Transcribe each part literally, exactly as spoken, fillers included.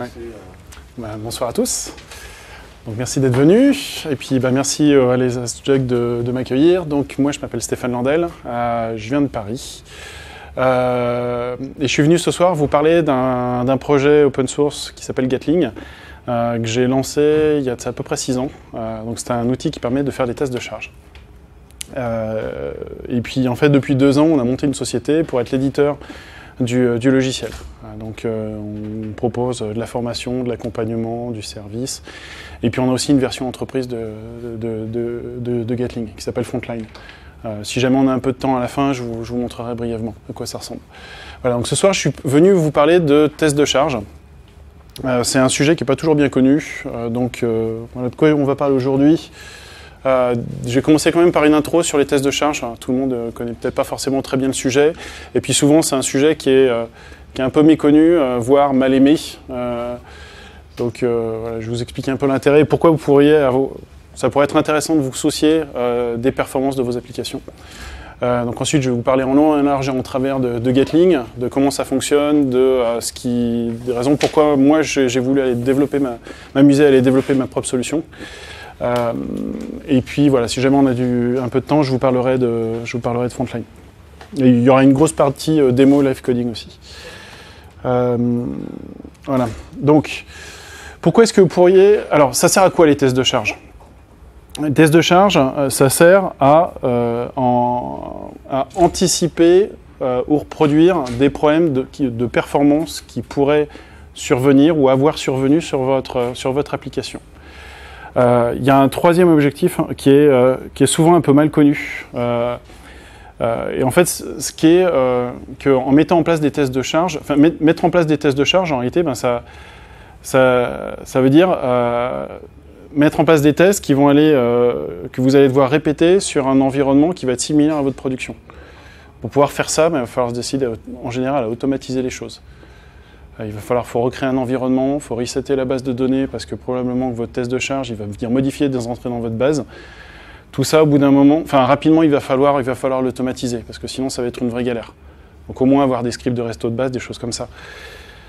ouais. Bah, bonsoir à tous. Donc, merci d'être venus. Et puis bah, merci euh, à ElsassJUG de, de m'accueillir. Donc moi je m'appelle Stéphane Landelle, euh, je viens de Paris. Euh, et je suis venu ce soir vous parler d'un projet open source qui s'appelle Gatling, euh, que j'ai lancé il y a à peu près six ans. Euh, donc c'est un outil qui permet de faire des tests de charge. Euh, et puis en fait depuis deux ans on a monté une société pour être l'éditeur du, du logiciel. Donc euh, on propose de la formation, de l'accompagnement, du service, et puis on a aussi une version entreprise de, de, de, de, de Gatling qui s'appelle Frontline. Euh, si jamais on a un peu de temps à la fin, je vous, je vous montrerai brièvement à quoi ça ressemble. Voilà, donc ce soir je suis venu vous parler de tests de charge. Euh, c'est un sujet qui n'est pas toujours bien connu, euh, donc euh, voilà de quoi on va parler aujourd'hui. Euh, je vais commencer quand même par une intro sur les tests de charge. Alors, tout le monde ne euh, connaît peut-être pas forcément très bien le sujet. Et puis souvent, c'est un sujet qui est, euh, qui est un peu méconnu, euh, voire mal aimé. Euh, donc euh, voilà, je vais vous expliquer un peu l'intérêt et pourquoi vous pourriez, ça pourrait être intéressant de vous soucier euh, des performances de vos applications. Euh, donc ensuite, je vais vous parler en long, en large et en travers de, de Gatling, de comment ça fonctionne, de, euh, ce qui, des raisons pourquoi moi j'ai voulu aller développer ma, m'amuser à aller développer ma propre solution. Euh, et puis voilà, si jamais on a du, un peu de temps, je vous parlerai de, je vous parlerai de Frontline. Et il y aura une grosse partie euh, démo live coding aussi. Euh, voilà. Donc, pourquoi est-ce que vous pourriez... Alors, ça sert à quoi les tests de charge? Les tests de charge, euh, ça sert à, euh, en, à anticiper euh, ou reproduire des problèmes de, de performance qui pourraient survenir ou avoir survenu sur votre, sur votre application. Il euh, y a un troisième objectif qui est, euh, qui est souvent un peu mal connu. Euh, euh, et en fait, ce qui est euh, qu'en mettant en place des tests de charge, enfin, met, mettre en place des tests de charge, en réalité, ben, ça, ça, ça veut dire euh, mettre en place des tests qui vont aller, euh, que vous allez devoir répéter sur un environnement qui va être similaire à votre production. Pour pouvoir faire ça, ben, il va falloir se décider en général à automatiser les choses. Il va falloir faut recréer un environnement, il faut resetter la base de données parce que probablement que votre test de charge il va venir modifier des entrées dans votre base. Tout ça, au bout d'un moment, enfin rapidement, il va falloir il va falloir l'automatiser parce que sinon ça va être une vraie galère. Donc au moins avoir des scripts de resto de base, des choses comme ça.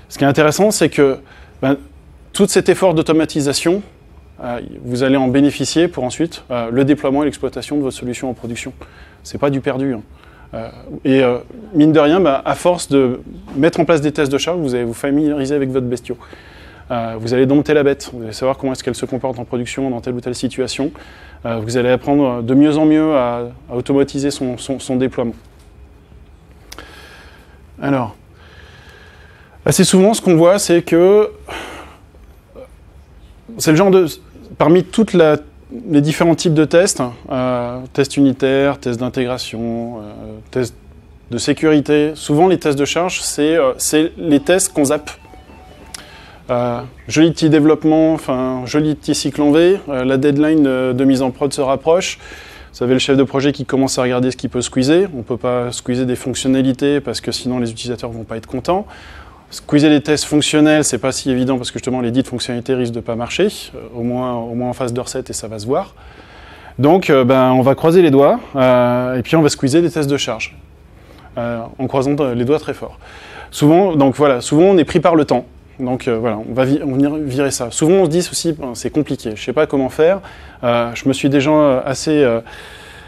Ce qui est intéressant, c'est que ben, tout cet effort d'automatisation, euh, vous allez en bénéficier pour ensuite euh, le déploiement et l'exploitation de votre solution en production. C'est pas du perdu, hein. Et euh, mine de rien, bah, à force de mettre en place des tests de charge, vous allez vous familiariser avec votre bestiau. Euh, vous allez dompter la bête, vous allez savoir comment est-ce qu'elle se comporte en production, dans telle ou telle situation. Euh, vous allez apprendre de mieux en mieux à, à automatiser son, son, son déploiement. Alors, assez souvent, ce qu'on voit, c'est que c'est le genre de... Parmi toute la... les différents types de tests, euh, tests unitaires, tests d'intégration, euh, tests de sécurité, souvent les tests de charge, c'est euh, les tests qu'on zappe. Euh, joli petit développement, enfin joli petit cycle en V, euh, la deadline de, de mise en prod se rapproche, vous avez le chef de projet qui commence à regarder ce qu'il peut squeezer, on ne peut pas squeezer des fonctionnalités parce que sinon les utilisateurs ne vont pas être contents. Squeezer les tests fonctionnels, c'est pas si évident parce que justement les dites fonctionnalités risquent de pas marcher, au moins, au moins en phase de recette et ça va se voir. Donc euh, ben, on va croiser les doigts euh, et puis on va squeezer des tests de charge euh, en croisant les doigts très fort. Souvent, donc, voilà, souvent on est pris par le temps, donc euh, voilà, on va vi on va virer ça. Souvent on se dit aussi ben, c'est compliqué, je sais pas comment faire, euh, je me suis déjà assez... Euh,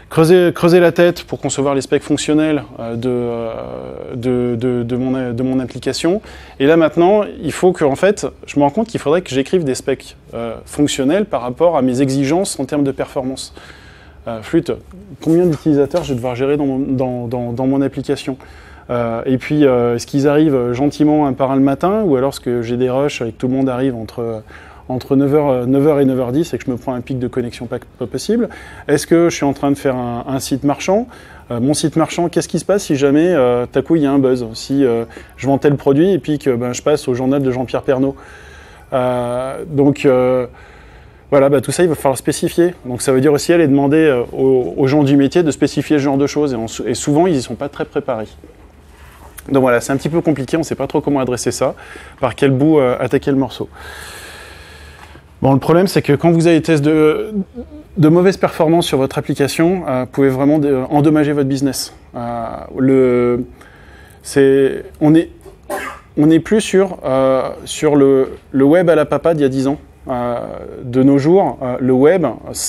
Creuser, creuser la tête pour concevoir les specs fonctionnels de, de, de, de, mon, de mon application. Et là maintenant, il faut que, en fait, je me rends compte qu'il faudrait que j'écrive des specs euh, fonctionnels par rapport à mes exigences en termes de performance. Euh, flûte, combien d'utilisateurs je vais devoir gérer dans mon, dans, dans, dans mon application euh, Et puis, euh, est-ce qu'ils arrivent gentiment un par un le matin ou alors est-ce que j'ai des rushs et que tout le monde arrive entre... entre neuf heures et neuf heures dix et que je me prends un pic de connexion pas, pas possible. Est-ce que je suis en train de faire un, un site marchand euh, Mon site marchand, qu'est-ce qui se passe si jamais, euh, t'as coup, il y a un buzz? Si euh, je vends tel produit et puis que ben, je passe au journal de Jean-Pierre Pernaut. Euh, donc, euh, voilà, bah, tout ça, il va falloir spécifier. Donc, ça veut dire aussi aller demander euh, aux, aux gens du métier de spécifier ce genre de choses. Et, on, et souvent, ils n'y sont pas très préparés. Donc, voilà, c'est un petit peu compliqué. On ne sait pas trop comment adresser ça, par quel bout euh, attaquer le morceau. Bon, le problème, c'est que quand vous avez des tests de, de mauvaise performance sur votre application, euh, vous pouvez vraiment de, endommager votre business. Euh, le, c'est, on est, on n'est plus sur, euh, sur le, le web à la papa d'il y a dix ans. Euh, de nos jours, euh, le web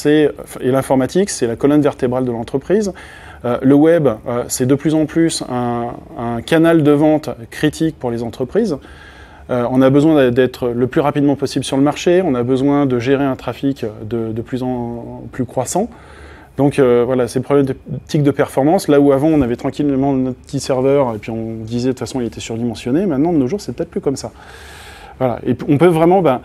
et l'informatique, c'est la colonne vertébrale de l'entreprise. Euh, le web, euh, c'est de plus en plus un, un canal de vente critique pour les entreprises. Euh, on a besoin d'être le plus rapidement possible sur le marché, on a besoin de gérer un trafic de, de plus en plus croissant. Donc euh, voilà, ces problématiques de performance, là où avant on avait tranquillement notre petit serveur et puis on disait de toute façon il était surdimensionné, maintenant de nos jours c'est peut-être plus comme ça. Voilà, et on peut vraiment... Ben,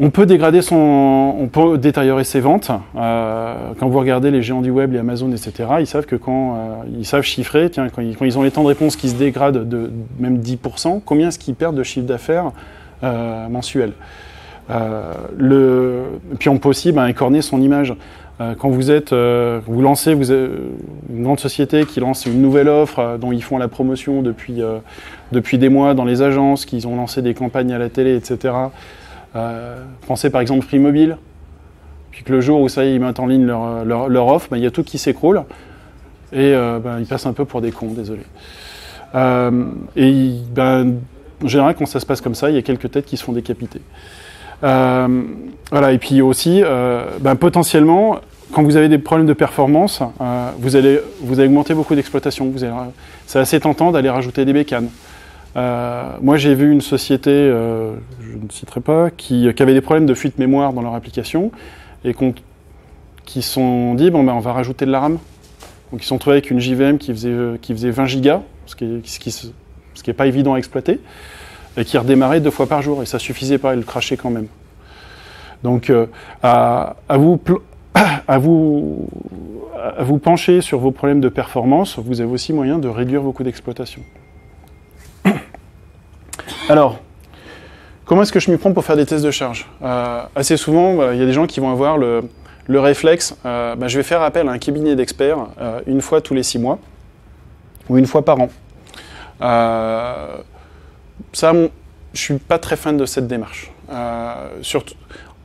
On peut dégrader son, on peut détériorer ses ventes. Euh, quand vous regardez les géants du web, les Amazon, et cetera, ils savent que quand euh, ils savent chiffrer, tiens, quand ils, quand ils ont les temps de réponse qui se dégradent de même dix pour cent, combien est-ce qu'ils perdent de chiffre d'affaires euh, mensuel. Euh, le, puis on peut aussi ben, écorner son image. Euh, quand vous êtes, euh, vous lancez, vous êtes une grande société qui lance une nouvelle offre euh, dont ils font la promotion depuis euh, depuis des mois dans les agences, qu'ils ont lancé des campagnes à la télé, et cetera. Euh, pensez par exemple Free Mobile, puis que le jour où ça y est, ils mettent en ligne leur, leur, leur offre, ben, y a tout qui s'écroule et euh, ben, ils passent un peu pour des cons, désolé. Euh, et ben, en général, quand ça se passe comme ça, il y a quelques têtes qui se font décapiter. Euh, voilà, et puis aussi, euh, ben, potentiellement, quand vous avez des problèmes de performance, euh, vous, allez, vous allez augmenter beaucoup d'exploitation. Vous allez, c'est assez tentant d'aller rajouter des bécanes. Euh, moi, j'ai vu une société, euh, je ne citerai pas, qui, qui avait des problèmes de fuite mémoire dans leur application et qui se sont dit bon ben on va rajouter de la RAM. Donc ils se sont trouvés avec une J V M qui faisait, qui faisait vingt gigas, ce qui n'est pas évident à exploiter, et qui redémarrait deux fois par jour et ça suffisait pas, elle crachait quand même. Donc euh, à, à vous à vous à vous pencher sur vos problèmes de performance, vous avez aussi moyen de réduire vos coûts d'exploitation. Alors, comment est-ce que je m'y prends pour faire des tests de charge ? euh, Assez souvent, il euh, y a des gens qui vont avoir le, le réflexe, euh, bah, je vais faire appel à un cabinet d'experts euh, une fois tous les six mois, ou une fois par an. Euh, ça, bon, je suis pas très fan de cette démarche. Euh, surtout,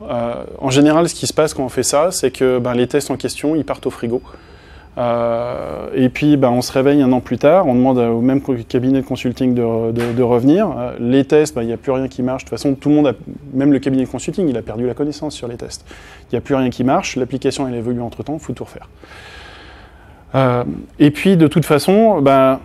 euh, en général, ce qui se passe quand on fait ça, c'est que bah, les tests en question, ils partent au frigo. Euh, et puis bah, on se réveille un an plus tard, on demande au même cabinet de consulting de, de, de revenir. Euh, les tests, bah, n'y a plus rien qui marche. De toute façon, tout le monde, a, même le cabinet de consulting, il a perdu la connaissance sur les tests. Il n'y a plus rien qui marche, l'application elle évolue entre-temps, il faut tout refaire. Euh, et puis de toute façon, bah,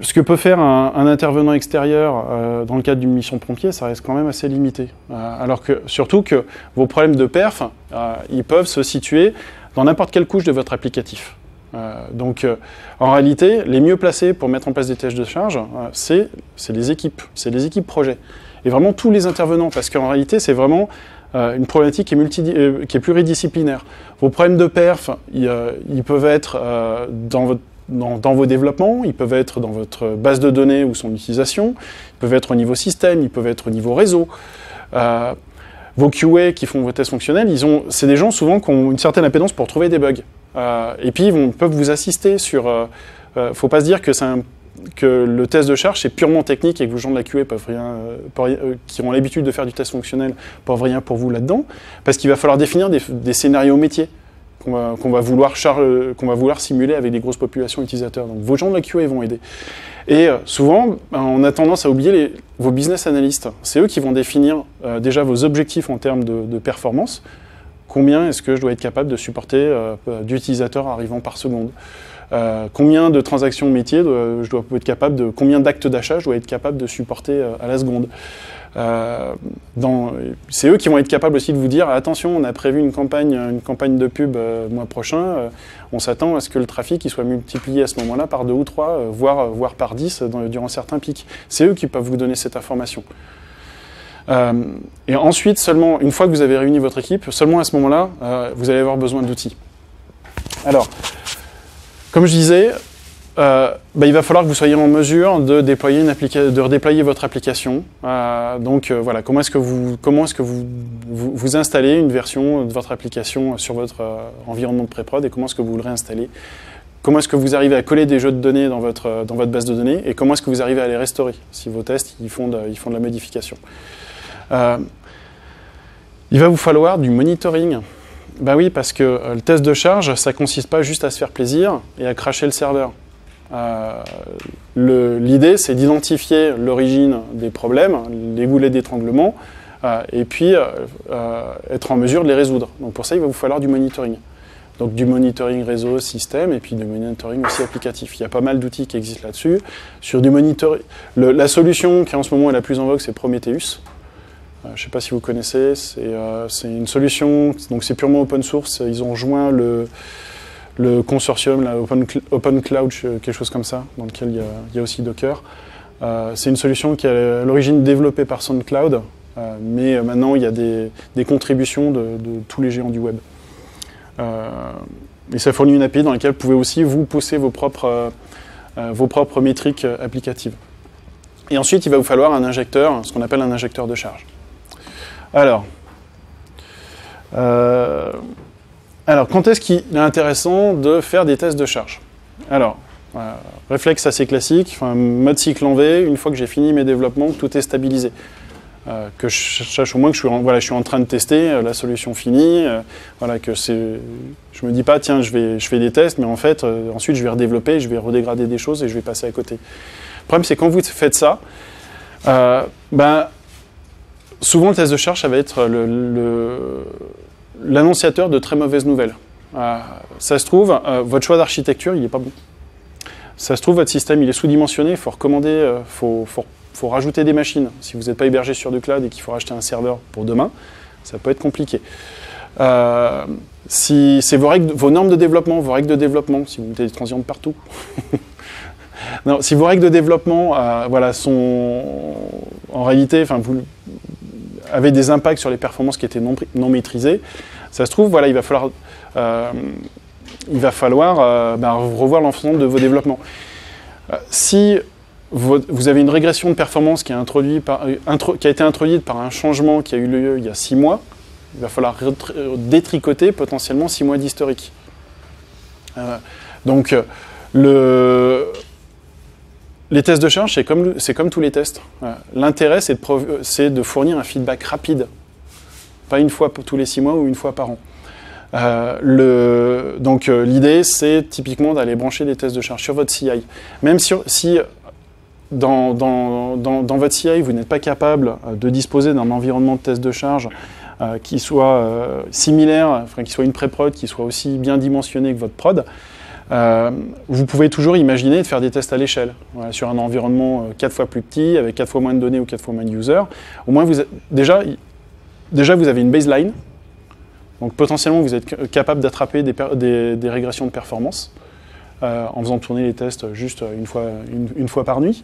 ce que peut faire un, un intervenant extérieur euh, dans le cadre d'une mission pompier, ça reste quand même assez limité. Euh, alors que, surtout que vos problèmes de perf, euh, ils peuvent se situer dans n'importe quelle couche de votre applicatif. Euh, donc, euh, en réalité, les mieux placés pour mettre en place des tests de charge, euh, c'est les équipes, c'est les équipes projet. Et vraiment tous les intervenants, parce qu'en réalité, c'est vraiment euh, une problématique qui est, multi, euh, qui est pluridisciplinaire. Vos problèmes de perf, ils, euh, ils peuvent être euh, dans, votre, dans, dans vos développements, ils peuvent être dans votre base de données ou son utilisation, ils peuvent être au niveau système, ils peuvent être au niveau réseau. Euh, vos Q A qui font vos tests fonctionnels, c'est des gens souvent qui ont une certaine appétence pour trouver des bugs. Euh, et puis, ils vont, peuvent vous assister sur... Euh, euh, faut pas se dire que, un, que le test de charge, c'est purement technique et que les gens de la Q A peuvent rien, euh, pour, euh, qui ont l'habitude de faire du test fonctionnel peuvent rien pour vous là-dedans, parce qu'il va falloir définir des, des scénarios métiers qu'on va, qu'on va vouloir char, euh, qu'on va vouloir simuler avec des grosses populations utilisateurs. Donc, vos gens de la Q A vont aider. Et euh, souvent, on a tendance à oublier les, vos business analysts. C'est eux qui vont définir euh, déjà vos objectifs en termes de, de performance. Combien est-ce que je dois être capable de supporter euh, d'utilisateurs arrivant par seconde? euh, Combien de transactions métiers dois, je dois être capable de... Combien d'actes d'achat je dois être capable de supporter euh, à la seconde? euh, C'est eux qui vont être capables aussi de vous dire « Attention, on a prévu une campagne, une campagne de pub euh, mois prochain. Euh, on s'attend à ce que le trafic il soit multiplié à ce moment-là par deux ou trois, euh, voire, voire par dix dans, durant certains pics. » C'est eux qui peuvent vous donner cette information. Euh, et ensuite, seulement une fois que vous avez réuni votre équipe, seulement à ce moment-là, euh, vous allez avoir besoin d'outils. Alors, comme je disais, euh, bah, il va falloir que vous soyez en mesure de déployer, une applica- de redéployer votre application. Euh, donc euh, voilà, comment est-ce que, vous, comment est-ce que vous, vous, vous installez une version de votre application sur votre euh, environnement de pré-prod et comment est-ce que vous le réinstallez? Comment est-ce que vous arrivez à coller des jeux de données dans votre, dans votre base de données et comment est-ce que vous arrivez à les restaurer si vos tests ils font de, ils font de la modification? Euh, il va vous falloir du monitoring. Ben oui, parce que euh, le test de charge, ça ne consiste pas juste à se faire plaisir et à crasher le serveur. Euh, l'idée, c'est d'identifier l'origine des problèmes, les boulets d'étranglement, euh, et puis euh, euh, être en mesure de les résoudre. Donc pour ça, il va vous falloir du monitoring. Donc du monitoring réseau, système, et puis du monitoring aussi applicatif. Il y a pas mal d'outils qui existent là-dessus. Sur du monitoring, le, la solution qui en ce moment est la plus en vogue, c'est Prometheus. Euh, je ne sais pas si vous connaissez, c'est euh, une solution, donc c'est purement open source. Ils ont joint le, le consortium, la open, open Cloud, quelque chose comme ça, dans lequel il y a, il y a aussi Docker. Euh, c'est une solution qui est à l'origine développée par SoundCloud, euh, mais maintenant il y a des, des contributions de, de tous les géants du web. Euh, et ça fournit une A P I dans laquelle vous pouvez aussi vous pousser vos propres, euh, vos propres métriques applicatives. Et ensuite, il va vous falloir un injecteur, ce qu'on appelle un injecteur de charge. Alors, euh, alors quand est-ce qu'il est intéressant de faire des tests de charge? Alors, euh, réflexe assez classique, enfin, mode cycle en V, une fois que j'ai fini mes développements, tout est stabilisé. Euh, que je sache au moins que je suis en, voilà, je suis en train de tester euh, la solution finie, euh, voilà, que c'est, je me dis pas tiens je, vais, je fais des tests, mais en fait euh, ensuite je vais redévelopper, je vais redégrader des choses et je vais passer à côté. Le problème c'est quand vous faites ça, euh, ben, souvent le test de charge ça va être l'annonciateur de très mauvaises nouvelles. Euh, ça se trouve, euh, votre choix d'architecture il n'est pas bon. Ça se trouve, votre système il est sous-dimensionné, il faut recommander, euh, faut, faut Il faut rajouter des machines. Si vous n'êtes pas hébergé sur du cloud et qu'il faut racheter un serveur pour demain, ça peut être compliqué. Euh, si c'est vos, vos normes de développement, vos règles de développement, si vous mettez des transients de partout. Non, si vos règles de développement euh, voilà, sont en réalité, vous avez des impacts sur les performances qui étaient non, non maîtrisées, ça se trouve, voilà, il va falloir, euh, il va falloir euh, bah, revoir l'ensemble de vos développements. Euh, si vous avez une régression de performance qui, est introduite par, qui a été introduite par un changement qui a eu lieu il y a six mois, il va falloir détricoter potentiellement six mois d'historique. Euh, donc, le, les tests de charge, c'est comme, comme tous les tests. L'intérêt, c'est de, de fournir un feedback rapide, pas une fois tous les six mois ou une fois par an. Euh, le, donc, l'idée, c'est typiquement d'aller brancher des tests de charge sur votre C I. Même sur, si... Dans, dans, dans, dans votre C I, vous n'êtes pas capable de disposer d'un environnement de test de charge euh, qui soit euh, similaire, enfin, qui soit une pré-prod, qui soit aussi bien dimensionné que votre prod, euh, vous pouvez toujours imaginer de faire des tests à l'échelle, voilà, sur un environnement quatre fois plus petit, avec quatre fois moins de données ou quatre fois moins de users. Au moins, vous, déjà, déjà, vous avez une baseline, donc potentiellement, vous êtes capable d'attraper des, des, des régressions de performance. Euh, en faisant tourner les tests juste une fois, une, une fois par nuit.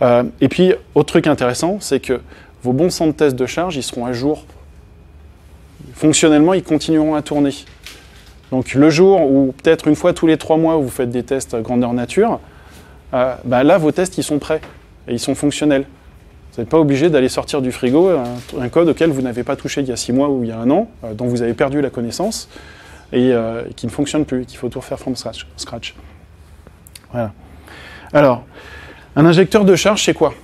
Euh, et puis, autre truc intéressant, c'est que vos bons centres de tests de charge, ils seront à jour. Fonctionnellement, ils continueront à tourner. Donc, le jour où, peut-être une fois tous les trois mois, vous faites des tests grandeur nature, euh, bah là, vos tests, ils sont prêts et ils sont fonctionnels. Vous n'êtes pas obligé d'aller sortir du frigo un, un code auquel vous n'avez pas touché il y a six mois ou il y a un an, euh, dont vous avez perdu la connaissance, et euh, qui ne fonctionne plus, qu'il faut tout refaire from scratch. scratch. Voilà. Alors, un injecteur de charge, c'est quoi?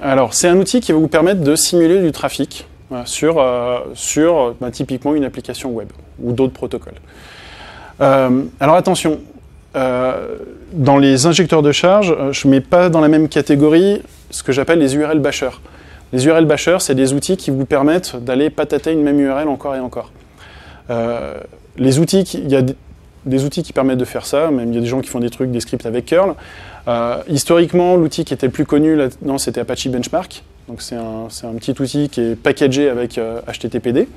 Alors, c'est un outil qui va vous permettre de simuler du trafic euh, sur, euh, sur bah, typiquement une application web ou d'autres protocoles. Euh, alors attention, euh, dans les injecteurs de charge, je ne mets pas dans la même catégorie ce que j'appelle les U R L bashers. Les U R L bashers, c'est des outils qui vous permettent d'aller patater une même U R L encore et encore. Euh, Les outils, qui, il y a des outils qui permettent de faire ça, même il y a des gens qui font des trucs, des scripts avec Curl. Euh, historiquement, l'outil qui était le plus connu là-dedans, c'était Apache Benchmark. Donc c'est un, c'est un petit outil qui est packagé avec euh, H T T P D.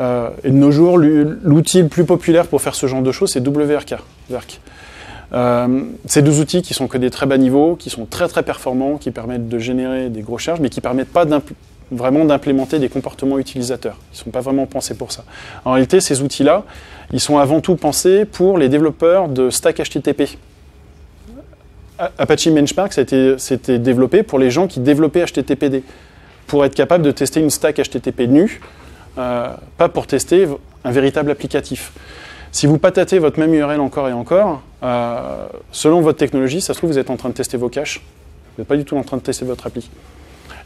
Euh, et de nos jours, l'outil le plus populaire pour faire ce genre de choses, c'est W R K. Euh, c'est deux outils qui sont codés très bas niveau, qui sont très très performants, qui permettent de générer des grosses charges, mais qui ne permettent pas d'implémenter vraiment d'implémenter des comportements utilisateurs. Ils ne sont pas vraiment pensés pour ça. En réalité, ces outils-là, ils sont avant tout pensés pour les développeurs de stack H T T P. Apache Benchmark, c'était développé pour les gens qui développaient H T T P D, pour être capable de tester une stack H T T P nue, euh, pas pour tester un véritable applicatif. Si vous patatez votre même U R L encore et encore, euh, selon votre technologie, ça se trouve, vous êtes en train de tester vos caches. Vous n'êtes pas du tout en train de tester votre appli.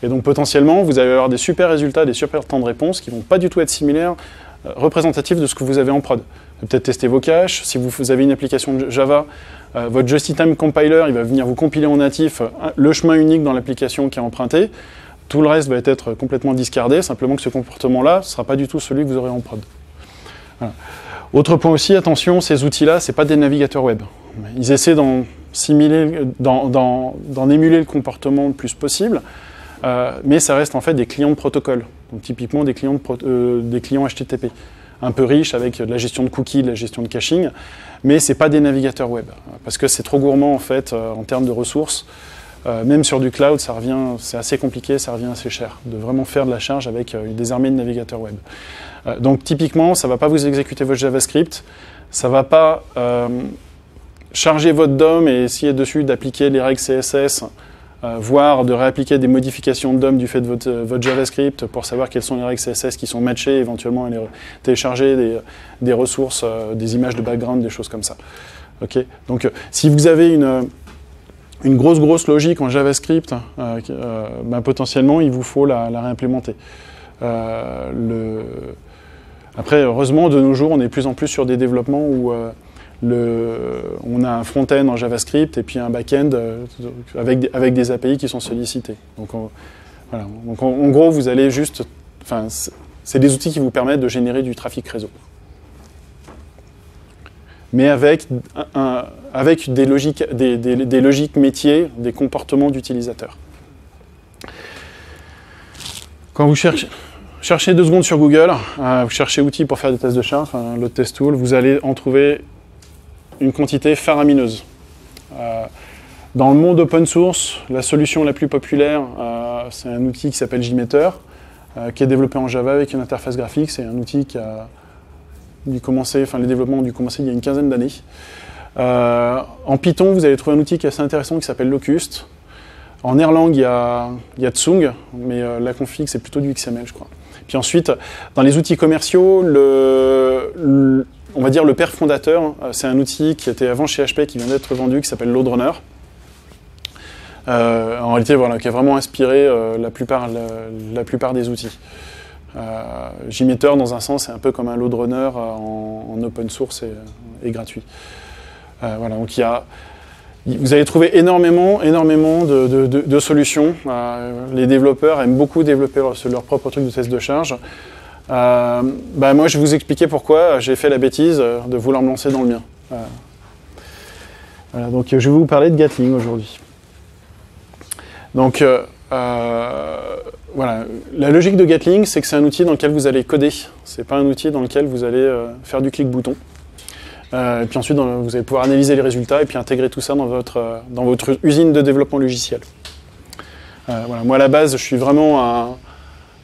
Et donc potentiellement, vous allez avoir des super résultats, des super temps de réponse qui ne vont pas du tout être similaires euh, représentatif de ce que vous avez en prod. Peut-être tester vos caches, si vous avez une application de Java, euh, votre just-in-time compiler, il va venir vous compiler en natif euh, le chemin unique dans l'application qui est emprunté. Tout le reste va être complètement discardé, simplement que ce comportement-là ne sera pas du tout celui que vous aurez en prod. Voilà. Autre point aussi, attention, ces outils-là, ce n'est pas des navigateurs web. Ils essaient d'en simuler, d'en, d'en, d'en émuler le comportement le plus possible, euh, mais ça reste en fait des clients de protocole, donc typiquement des clients, de pro- euh, des clients H T T P, un peu riches avec de la gestion de cookies, de la gestion de caching, mais ce n'est pas des navigateurs web, parce que c'est trop gourmand en fait euh, en termes de ressources. Euh, même sur du cloud, ça revient, c'est assez compliqué, ça revient assez cher, de vraiment faire de la charge avec euh, des armées de navigateurs web. Euh, donc typiquement, ça ne va pas vous exécuter votre JavaScript, ça ne va pas euh, charger votre D O M et essayer dessus d'appliquer les règles C S S, euh, voire de réappliquer des modifications de D O M du fait de votre, euh, votre JavaScript pour savoir quelles sont les règles C S S qui sont matchées, éventuellement aller télécharger des, des ressources, euh, des images de background, des choses comme ça. Okay, donc euh, si vous avez une... Euh, une grosse grosse logique en JavaScript, euh, euh, bah, potentiellement il vous faut la, la réimplémenter. Euh, le... Après, heureusement, de nos jours, on est de plus en plus sur des développements où euh, le... on a un front-end en JavaScript et puis un back-end euh, avec, des, avec des A P I qui sont sollicités. Donc, on... voilà. Donc en, en gros, vous allez juste... Enfin, c'est des outils qui vous permettent de générer du trafic réseau, mais avec, un, avec des, logiques, des, des, des logiques métiers, des comportements d'utilisateurs. Quand vous cherchez, cherchez deux secondes sur Google, euh, vous cherchez outils pour faire des tests de char, enfin, l'autre test tool, vous allez en trouver une quantité faramineuse. Euh, dans le monde open source, la solution la plus populaire, euh, c'est un outil qui s'appelle Jmeter, euh, qui est développé en Java avec une interface graphique. C'est un outil qui a... Du commencer, enfin, les développements ont dû commencer il y a une quinzaine d'années. Euh, en Python, vous allez trouver un outil qui est assez intéressant qui s'appelle Locust. En Erlang, il y a, il y a Tsung, mais euh, la config, c'est plutôt du X M L, je crois. Puis ensuite, dans les outils commerciaux, le, le, on va dire le père fondateur, c'est un outil qui était avant chez H P, qui vient d'être vendu, qui s'appelle LoadRunner. Euh, en réalité, voilà, qui a vraiment inspiré euh, la plupart, la, la plupart des outils. Euh, Jmeter, dans un sens, c'est un peu comme un LoadRunner euh, en, en open source et, et gratuit. Euh, voilà, donc il y a, vous allez trouver énormément, énormément de, de, de, de solutions. Euh, les développeurs aiment beaucoup développer leur, leur propre truc de test de charge. Euh, bah moi, je vais vous expliquer pourquoi j'ai fait la bêtise de vouloir me lancer dans le mien. Euh, voilà, donc je vais vous parler de Gatling aujourd'hui. Donc euh, Euh, voilà. La logique de Gatling, c'est que c'est un outil dans lequel vous allez coder. C'est pas un outil dans lequel vous allez euh, faire du clic-bouton. Euh, et puis ensuite, dans, vous allez pouvoir analyser les résultats et puis intégrer tout ça dans votre, euh, dans votre usine de développement logiciel. Euh, voilà. Moi, à la base, je suis vraiment un...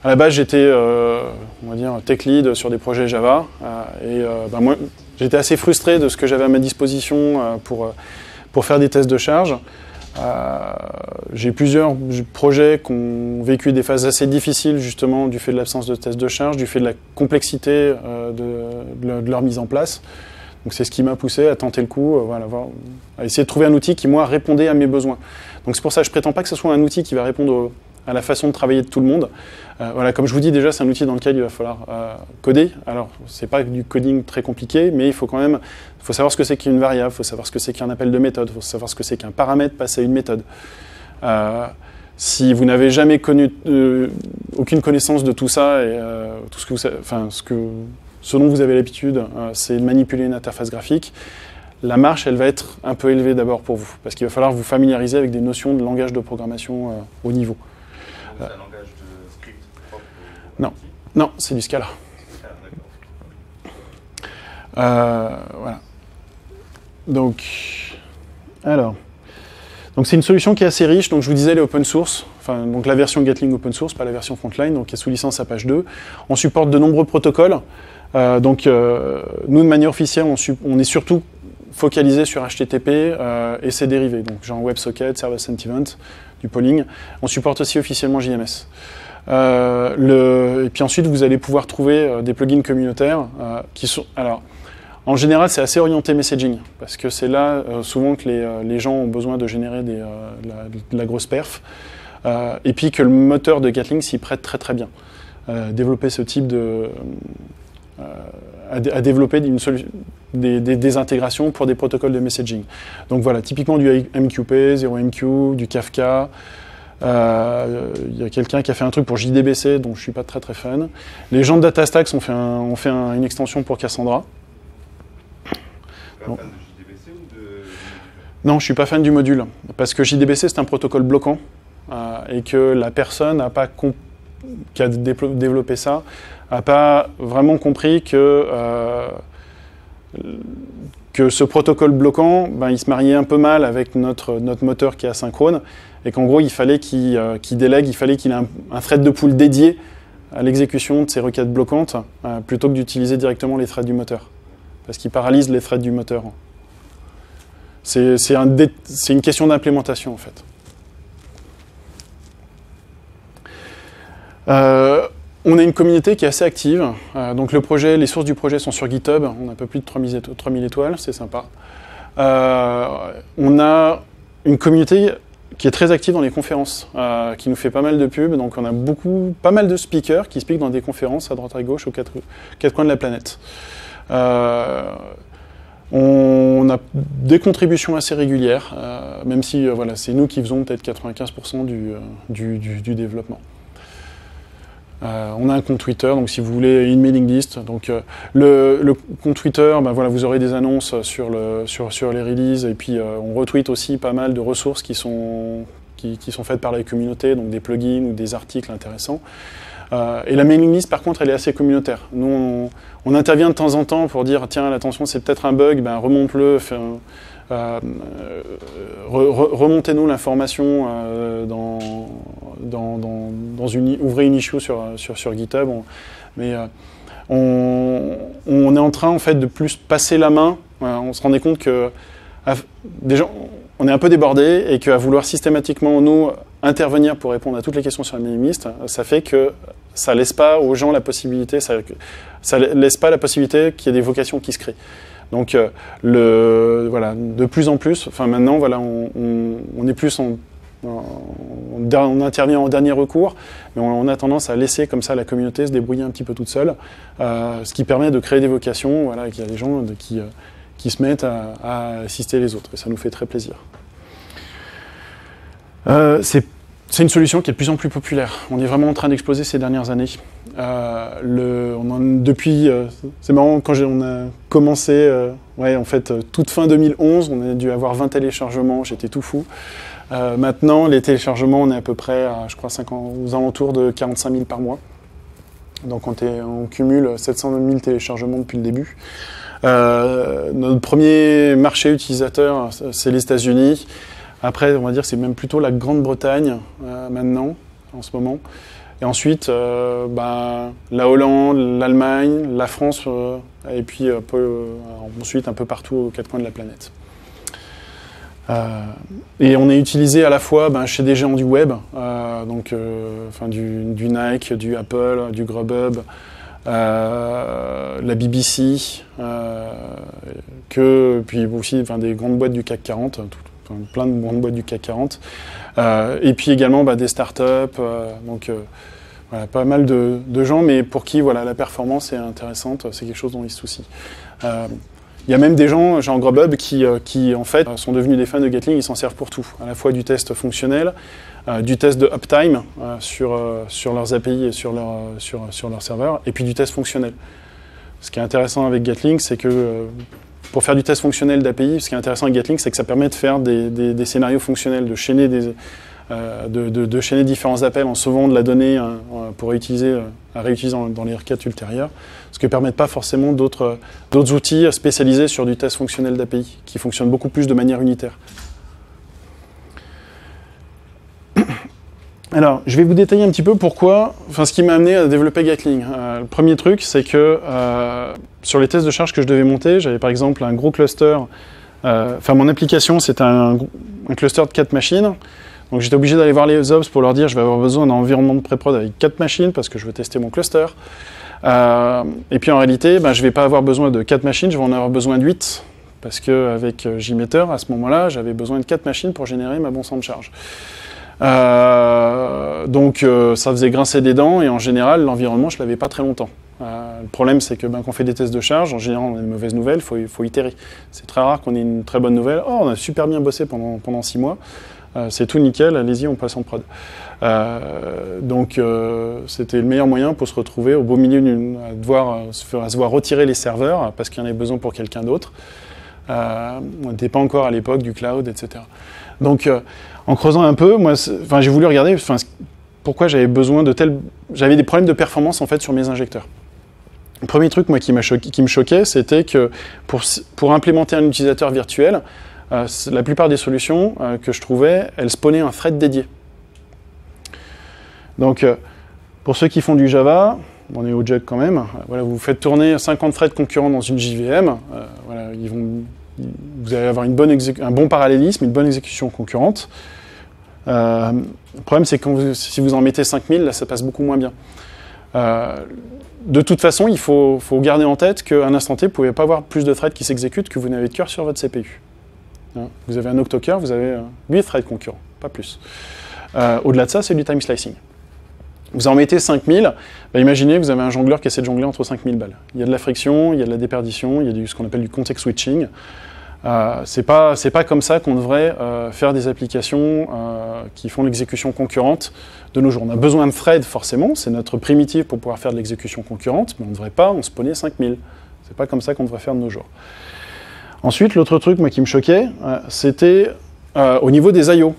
À la base, j'étais, euh, on va dire, tech lead sur des projets Java. Euh, et euh, ben, moi, j'étais assez frustré de ce que j'avais à ma disposition euh, pour, pour faire des tests de charge. Euh, j'ai plusieurs projets qui ont vécu des phases assez difficiles justement du fait de l'absence de tests de charge, du fait de la complexité euh, de, de, de leur mise en place. Donc c'est ce qui m'a poussé à tenter le coup, euh, voilà, à essayer de trouver un outil qui moi répondait à mes besoins. Donc c'est pour ça que je prétends pas que ce soit un outil qui va répondre au, à la façon de travailler de tout le monde. Euh, voilà, comme je vous dis déjà, c'est un outil dans lequel il va falloir euh, coder. Alors c'est pas du coding très compliqué, mais il faut quand même faut savoir ce que c'est qu'une variable, il faut savoir ce que c'est qu'un appel de méthode, il faut savoir ce que c'est qu'un paramètre passé à une méthode. Euh, si vous n'avez jamais connu euh, aucune connaissance de tout ça, et euh, tout ce que vous, enfin, ce que, ce dont vous avez l'habitude, euh, c'est de manipuler une interface graphique, la marche, elle va être un peu élevée d'abord pour vous, parce qu'il va falloir vous familiariser avec des notions de langage de programmation euh, haut niveau. C'est un langage de script propre ou... Non, non, c'est du Scala. Euh, voilà. Donc, alors, donc c'est une solution qui est assez riche. Donc je vous disais, elle est open source. Enfin, donc la version Gatling open source, pas la version Frontline, donc qui est sous licence Apache deux. On supporte de nombreux protocoles. Euh, donc euh, nous, de manière officielle, on, su- on est surtout focalisé sur H T T P euh, et ses dérivés, donc genre WebSocket, Service and Event, du polling. On supporte aussi officiellement J M S. Euh, le, et puis ensuite, vous allez pouvoir trouver euh, des plugins communautaires euh, qui sont. Alors, en général, c'est assez orienté messaging, parce que c'est là euh, souvent que les, euh, les gens ont besoin de générer des, euh, la, de la grosse perf, euh, et puis que le moteur de Gatling s'y prête très très bien. Euh, développer ce type de, à, à développer une des, des, des intégrations pour des protocoles de messaging. Donc voilà, typiquement du M Q P, zéro M Q, du Kafka. Il euh, y a quelqu'un qui a fait un truc pour J D B C, dont je ne suis pas très très fan. Les gens de DataStax ont fait, un, ont fait un, une extension pour Cassandra. Pas bon. Fan de J D B C ou de... Non, je ne suis pas fan du module, parce que J D B C c'est un protocole bloquant, euh, et que la personne n'a pas comp... qui a développé ça n'a pas vraiment compris que, euh, que ce protocole bloquant, ben, il se mariait un peu mal avec notre, notre moteur qui est asynchrone, et qu'en gros, il fallait qu'il euh, qu'il délègue, il fallait qu'il ait un, un thread de pool dédié à l'exécution de ces requêtes bloquantes, euh, plutôt que d'utiliser directement les threads du moteur, parce qu'il paralyse les threads du moteur. C'est un dé, c'est une question d'implémentation, en fait. Euh, on a une communauté qui est assez active, euh, donc le projet, les sources du projet sont sur GitHub, on a un peu plus de trois mille étoiles, c'est sympa. Euh, on a une communauté qui est très active dans les conférences, euh, qui nous fait pas mal de pubs, donc on a beaucoup, pas mal de speakers qui speakent dans des conférences à droite à gauche aux quatre, quatre coins de la planète. Euh, on a des contributions assez régulières, euh, même si euh, voilà, c'est nous qui faisons peut-être quatre-vingt-quinze pour cent du, euh, du, du, du développement. Euh, on a un compte Twitter, donc si vous voulez une mailing list, donc euh, le, le compte Twitter, ben voilà, vous aurez des annonces sur, le, sur, sur les releases, et puis euh, on retweet aussi pas mal de ressources qui sont, qui, qui sont faites par la communauté, donc des plugins ou des articles intéressants. Euh, et la mailing list, par contre, elle est assez communautaire. Nous, on, on intervient de temps en temps pour dire, tiens, attention, c'est peut-être un bug, ben remonte-le, euh, re, remontez-nous l'information euh, dans... Dans, dans, dans une, ouvrez une issue sur, sur, sur GitHub, on, mais euh, on, on est en train en fait de plus passer la main. Euh, on se rendait compte que à, déjà, on est un peu débordé et qu'à vouloir systématiquement nous intervenir pour répondre à toutes les questions sur la mailing list, ça fait que ça laisse pas aux gens la possibilité, ça, ça laisse pas la possibilité qu'il y ait des vocations qui se créent. Donc euh, le, voilà, de plus en plus, enfin maintenant voilà, on, on, on est plus en on intervient en dernier recours, mais on a tendance à laisser comme ça la communauté se débrouiller un petit peu toute seule, euh, ce qui permet de créer des vocations, voilà, qu'il y a des gens de, qui, euh, qui se mettent à, à assister les autres, et ça nous fait très plaisir. Euh, C'est une solution qui est de plus en plus populaire, on est vraiment en train d'exploser ces dernières années. Euh, le, on en, depuis, euh, c'est marrant, quand on a commencé, euh, ouais, en fait, toute fin deux mille onze, on a dû avoir vingt téléchargements, j'étais tout fou. Euh, maintenant, les téléchargements, on est à peu près, à, je crois, cinquante, aux alentours de quarante-cinq mille par mois. Donc, on, on cumule sept cent mille téléchargements depuis le début. Euh, notre premier marché utilisateur, c'est les États-Unis. Après, on va dire, c'est même plutôt la Grande-Bretagne euh, maintenant, en ce moment. Et ensuite, euh, bah, la Hollande, l'Allemagne, la France, euh, et puis un peu, euh, ensuite un peu partout aux quatre coins de la planète. Euh, et on est utilisé à la fois ben, chez des géants du web, euh, donc euh, enfin, du, du Nike, du Apple, du Grubhub, euh, la B B C, euh, que, puis aussi enfin, des grandes boîtes du C A C quarante, tout, enfin, plein de grandes boîtes du C A C quarante, euh, et puis également ben, des startups, euh, donc euh, voilà, pas mal de, de gens, mais pour qui voilà, la performance est intéressante, c'est quelque chose dont ils se soucient. Euh, Il y a même des gens, genre Grubhub, qui, qui en fait sont devenus des fans de Gatling, ils s'en servent pour tout, à la fois du test fonctionnel, euh, du test de uptime euh, sur, euh, sur leurs A P I et sur leur, sur, sur leur serveur, et puis du test fonctionnel. Ce qui est intéressant avec Gatling, c'est que euh, pour faire du test fonctionnel d'A P I, ce qui est intéressant avec Gatling, c'est que ça permet de faire des, des, des scénarios fonctionnels, de chaîner, des, euh, de, de, de chaîner différents appels en sauvant de la donnée hein, pour réutiliser, à réutiliser dans, dans les requêtes ultérieures. Ce que ne permettent pas forcément d'autres outils spécialisés sur du test fonctionnel d'A P I, qui fonctionnent beaucoup plus de manière unitaire. Alors, je vais vous détailler un petit peu pourquoi, enfin ce qui m'a amené à développer Gatling. Euh, le premier truc, c'est que euh, sur les tests de charge que je devais monter, j'avais par exemple un gros cluster, euh, enfin mon application c'était un, un cluster de quatre machines, donc j'étais obligé d'aller voir les ops pour leur dire je vais avoir besoin d'un environnement de pré-prod avec quatre machines parce que je veux tester mon cluster. Euh, et puis en réalité, ben, je ne vais pas avoir besoin de quatre machines, je vais en avoir besoin de huit, parce qu'avec Jmeter, à ce moment-là, j'avais besoin de quatre machines pour générer ma bonne de charge. Euh, donc euh, ça faisait grincer des dents, et en général, l'environnement, je ne l'avais pas très longtemps. Euh, le problème, c'est que ben, quand on fait des tests de charge, en général, on a une mauvaise nouvelle, il faut, faut itérer. C'est très rare qu'on ait une très bonne nouvelle. Oh, on a super bien bossé pendant, pendant six mois. Euh, c'est tout nickel, allez-y, on passe en prod. Euh, donc, euh, c'était le meilleur moyen pour se retrouver au beau milieu, à, devoir, à, se, faire, à se voir retirer les serveurs parce qu'il y en a besoin pour quelqu'un d'autre. Euh, on n'était pas encore à l'époque du cloud, et cetera. Donc, euh, en creusant un peu, moi, j'ai voulu regarder pourquoi j'avais besoin de tels... J'avais des problèmes de performance, en fait, sur mes injecteurs. Le premier truc, moi, qui, m'a choqué, qui me choquait, c'était que pour, pour implémenter un utilisateur virtuel, euh, la plupart des solutions euh, que je trouvais, elles spawnaient un thread dédié. Donc, euh, pour ceux qui font du Java, on est au jug quand même, voilà, vous faites tourner cinquante threads concurrents dans une J V M, euh, voilà, ils vont, vous allez avoir une bonne un bon parallélisme, une bonne exécution concurrente. Euh, le problème, c'est que vous, si vous en mettez cinq mille, là, ça passe beaucoup moins bien. Euh, de toute façon, il faut, faut garder en tête qu'à un instant T, vous ne pouvez pas avoir plus de threads qui s'exécutent que vous n'avez de cœur sur votre C P U. Vous avez un octocœur, vous avez huit threads concurrents, pas plus. Euh, Au-delà de ça, c'est du time slicing. Vous en mettez cinq mille, bah imaginez, vous avez un jongleur qui essaie de jongler entre cinq mille balles. Il y a de la friction, il y a de la déperdition, il y a du, ce qu'on appelle du context switching. Euh, c'est pas, c'est pas comme ça qu'on devrait euh, faire des applications euh, qui font l'exécution concurrente de nos jours. On a besoin de thread forcément, c'est notre primitive pour pouvoir faire de l'exécution concurrente, mais on ne devrait pas en spawner cinq mille. C'est pas comme ça qu'on devrait faire de nos jours. Ensuite, l'autre truc moi, qui me choquait, euh, c'était euh, au niveau des I O.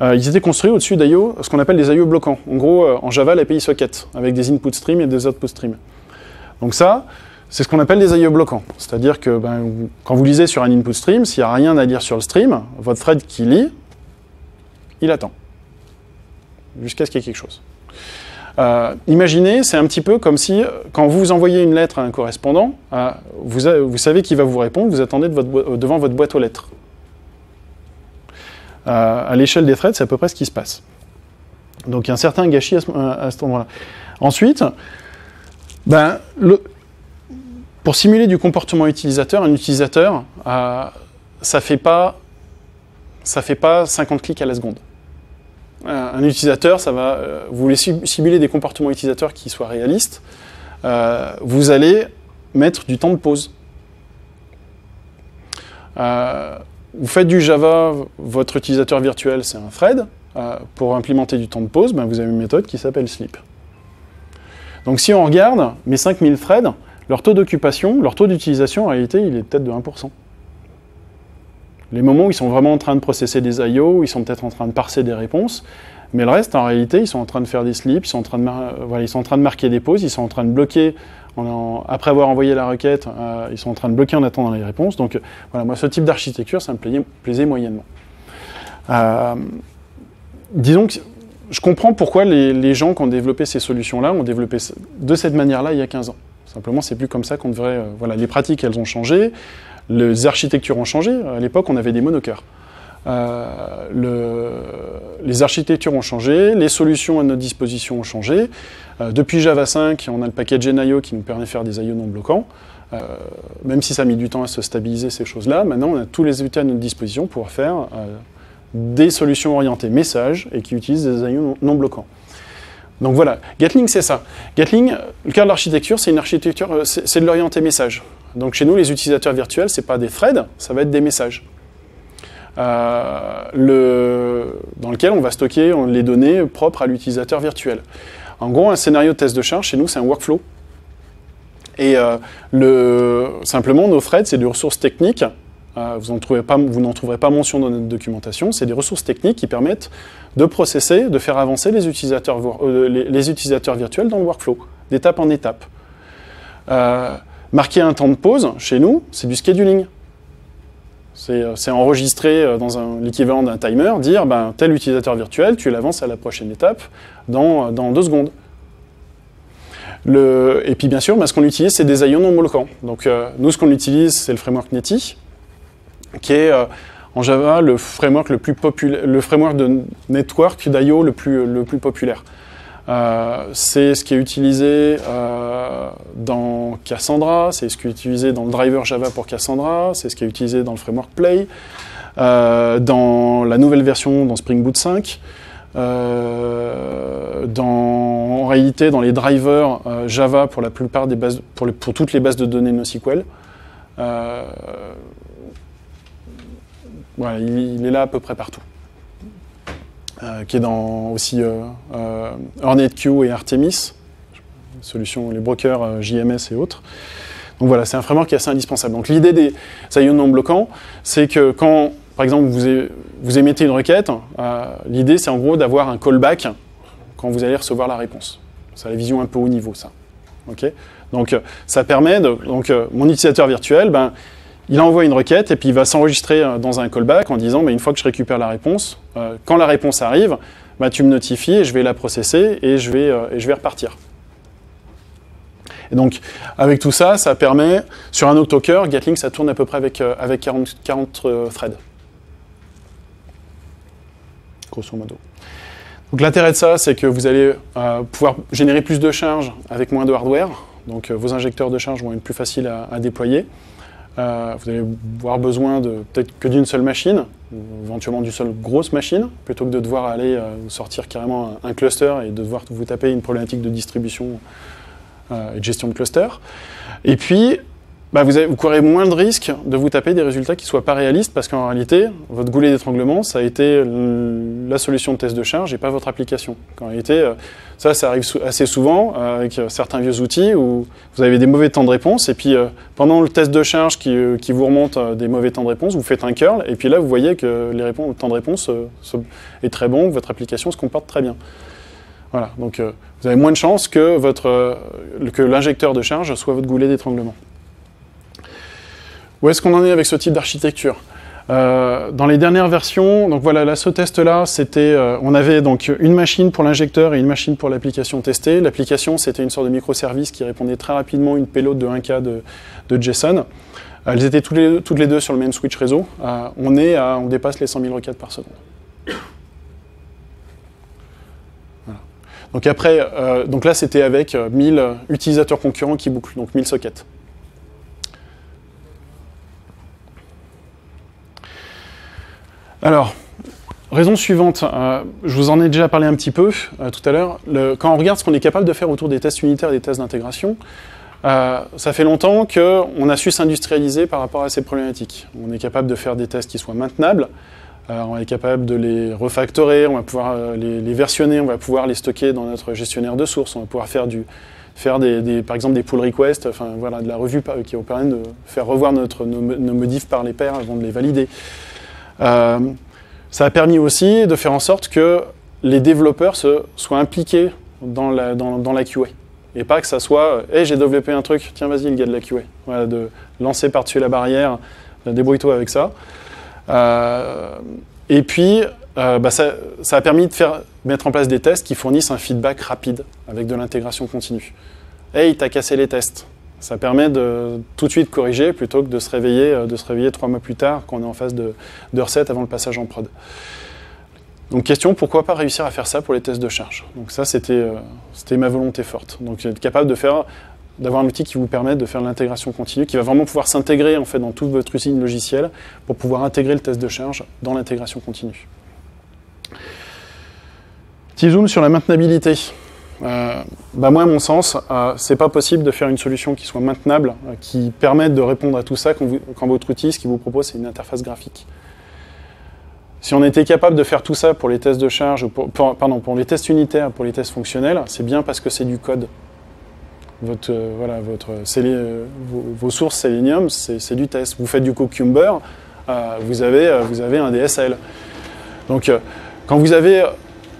Euh, ils étaient construits au-dessus d'I O, ce qu'on appelle des I O bloquants. En gros, euh, en Java, l'A P I socket, avec des input streams et des output streams. Donc ça, c'est ce qu'on appelle des I O bloquants. C'est-à-dire que ben, vous, quand vous lisez sur un input stream, s'il n'y a rien à lire sur le stream, votre thread qui lit, il attend. Jusqu'à ce qu'il y ait quelque chose. Euh, imaginez, c'est un petit peu comme si, quand vous envoyez une lettre à un correspondant, euh, vous, a, vous savez qu'il va vous répondre, vous attendez de votre, devant votre boîte aux lettres. Euh, à l'échelle des threads, c'est à peu près ce qui se passe. Donc il y a un certain gâchis à, ce, à cet endroit-là. Ensuite, ben, le, pour simuler du comportement utilisateur, un utilisateur, euh, ça ne fait pas, ça fait pas cinquante clics à la seconde. Euh, un utilisateur, ça va, euh, vous voulez simuler des comportements utilisateurs qui soient réalistes, euh, vous allez mettre du temps de pause. Euh, Vous faites du Java, votre utilisateur virtuel, c'est un thread. Euh, pour implémenter du temps de pause, ben, vous avez une méthode qui s'appelle sleep. Donc si on regarde mes cinq mille threads, leur taux d'occupation, leur taux d'utilisation, en réalité, il est peut-être de un pour cent. Les moments où ils sont vraiment en train de processer des I O, ils sont peut-être en train de parser des réponses, mais le reste, en réalité, ils sont en train de faire des sleeps, ils sont en train de, mar voilà, ils sont en train de marquer des pauses, ils sont en train de bloquer... En, après avoir envoyé la requête, euh, ils sont en train de bloquer en attendant les réponses. Donc euh, voilà, moi, ce type d'architecture, ça me plaisait, plaisait moyennement. Euh, disons que je comprends pourquoi les, les gens qui ont développé ces solutions-là ont développé de cette manière-là il y a quinze ans. Simplement, c'est plus comme ça qu'on devrait... Euh, voilà, les pratiques, elles ont changé, les architectures ont changé. À l'époque, on avait des monocœurs. Euh, le, les architectures ont changé, les solutions à notre disposition ont changé. Euh, depuis Java cinq, on a le package N I O qui nous permet de faire des I O non bloquants. Euh, même si ça a mis du temps à se stabiliser ces choses-là, maintenant on a tous les outils à notre disposition pour faire euh, des solutions orientées messages et qui utilisent des I O non, non bloquants. Donc voilà, Gatling c'est ça. Gatling, le cœur de l'architecture, c'est une architecture, c'est de l'orienté message. Donc chez nous, les utilisateurs virtuels, c'est pas des threads, ça va être des messages. Euh, le, dans lequel on va stocker les données propres à l'utilisateur virtuel. En gros, un scénario de test de charge, chez nous, c'est un workflow. Et euh, le, simplement, nos threads, c'est des ressources techniques. Euh, vous n'en trouvez pas, vous n'en trouverez pas mention dans notre documentation. C'est des ressources techniques qui permettent de processer, de faire avancer les utilisateurs, euh, les, les utilisateurs virtuels dans le workflow, d'étape en étape. Euh, marquer un temps de pause, chez nous, c'est du scheduling. C'est enregistré dans l'équivalent d'un timer, dire ben, tel utilisateur virtuel, tu l'avances à la prochaine étape dans, dans deux secondes. Le, et puis bien sûr, ben, ce qu'on utilise, c'est des I O non bloquants. Donc euh, nous, ce qu'on utilise, c'est le framework Netty, qui est euh, en Java le framework le plus populaire, le framework de network d'I O le plus, le plus populaire. Euh, c'est ce qui est utilisé euh, dans Cassandra, c'est ce qui est utilisé dans le driver Java pour Cassandra, c'est ce qui est utilisé dans le framework Play, euh, dans la nouvelle version, dans Spring Boot cinq, Euh, dans, en réalité, dans les drivers euh, Java pour la plupart des bases, pour, les, pour toutes les bases de données NoSQL, euh, voilà, il, il est là à peu près partout. Euh, qui est dans aussi euh, euh, EarnetQ et Artemis, solution, les brokers euh, J M S et autres. Donc voilà, c'est un framework qui est assez indispensable. Donc l'idée des I O non bloquants, c'est que quand, par exemple, vous, vous émettez une requête, euh, l'idée c'est en gros d'avoir un callback quand vous allez recevoir la réponse. C'est la vision un peu haut niveau, ça. Okay, donc ça permet, de, donc euh, mon utilisateur virtuel, ben, il envoie une requête et puis il va s'enregistrer dans un callback en disant bah, « une fois que je récupère la réponse, euh, quand la réponse arrive, bah, tu me notifies et je vais la processer et je vais, euh, et je vais repartir. » Et donc, avec tout ça, ça permet, sur un autocœur, Gatling, ça tourne à peu près avec, euh, avec quarante, quarante euh, threads. Grosso modo. Donc l'intérêt de ça, c'est que vous allez euh, pouvoir générer plus de charges avec moins de hardware. Donc euh, vos injecteurs de charge vont être plus faciles à, à déployer. Euh, vous allez avoir besoin de peut-être que d'une seule machine, ou éventuellement d'une seule grosse machine, plutôt que de devoir aller euh, sortir carrément un, un cluster et de devoir vous taper une problématique de distribution euh, et de gestion de cluster. Et puis, bah, vous, avez, vous courez moins de risques de vous taper des résultats qui ne soient pas réalistes, parce qu'en réalité, votre goulet d'étranglement, ça a été la solution de test de charge et pas votre application. En réalité, ça, ça arrive assez souvent avec certains vieux outils où vous avez des mauvais temps de réponse, et puis pendant le test de charge qui, qui vous remonte des mauvais temps de réponse, vous faites un curl, et puis là, vous voyez que les réponses, le temps de réponse est très bon, votre application se comporte très bien. Voilà, donc vous avez moins de chances que votre, que l'injecteur de charge soit votre goulet d'étranglement. Où est-ce qu'on en est avec ce type d'architecture? euh, Dans les dernières versions, donc voilà, là, ce test-là, c'était, euh, on avait donc une machine pour l'injecteur et une machine pour l'application testée. L'application, c'était une sorte de microservice qui répondait très rapidement à une payload de un K de, de JSON. Elles étaient toutes les, toutes les deux sur le même switch réseau. Euh, on, est à, on dépasse les cent mille requêtes par seconde. Voilà. Donc après, euh, donc là, c'était avec mille utilisateurs concurrents qui bouclent, donc mille sockets. Alors, raison suivante, euh, je vous en ai déjà parlé un petit peu euh, tout à l'heure. Quand on regarde ce qu'on est capable de faire autour des tests unitaires et des tests d'intégration, euh, ça fait longtemps qu'on a su s'industrialiser par rapport à ces problématiques. On est capable de faire des tests qui soient maintenables, euh, on est capable de les refactorer, on va pouvoir euh, les, les versionner, on va pouvoir les stocker dans notre gestionnaire de sources, on va pouvoir faire, du, faire des, des, par exemple des pull requests, enfin, voilà, de la revue qui va permettre de faire revoir notre, nos, nos modifs par les pairs avant de les valider. Euh, ça a permis aussi de faire en sorte que les développeurs se, soient impliqués dans la, dans, dans la Q A. Et pas que ça soit hey, « j'ai développé un truc, tiens vas-y le gars de la Q A voilà, ». De lancer par-dessus la barrière, débrouille-toi avec ça. Euh, et puis, euh, bah, ça, ça a permis de faire, mettre en place des tests qui fournissent un feedback rapide avec de l'intégration continue. « Hey, t'as cassé les tests ». Ça permet de tout de suite corriger plutôt que de se réveiller, de se réveiller trois mois plus tard quand on est en phase de, de recette avant le passage en prod. Donc question, pourquoi pas réussir à faire ça pour les tests de charge? Donc ça, c'était c'était ma volonté forte. Donc être capable de faire, d'avoir un outil qui vous permet de faire l'intégration continue, qui va vraiment pouvoir s'intégrer en fait dans toute votre usine logicielle pour pouvoir intégrer le test de charge dans l'intégration continue. Petit zoom sur la maintenabilité. Euh, bah moi, à mon sens, euh, c'est pas possible de faire une solution qui soit maintenable, euh, qui permette de répondre à tout ça quand, vous, quand votre outil, ce qu'il vous propose, c'est une interface graphique. Si on était capable de faire tout ça pour les tests de charge, pour, pour, pardon, pour les tests unitaires, pour les tests fonctionnels, c'est bien parce que c'est du code. Votre, euh, voilà, votre, c'est les, euh, vos, vos sources Selenium, c'est du test. Vous faites du Cucumber, euh, vous, avez, euh, vous avez un D S L. Donc, euh, quand vous avez...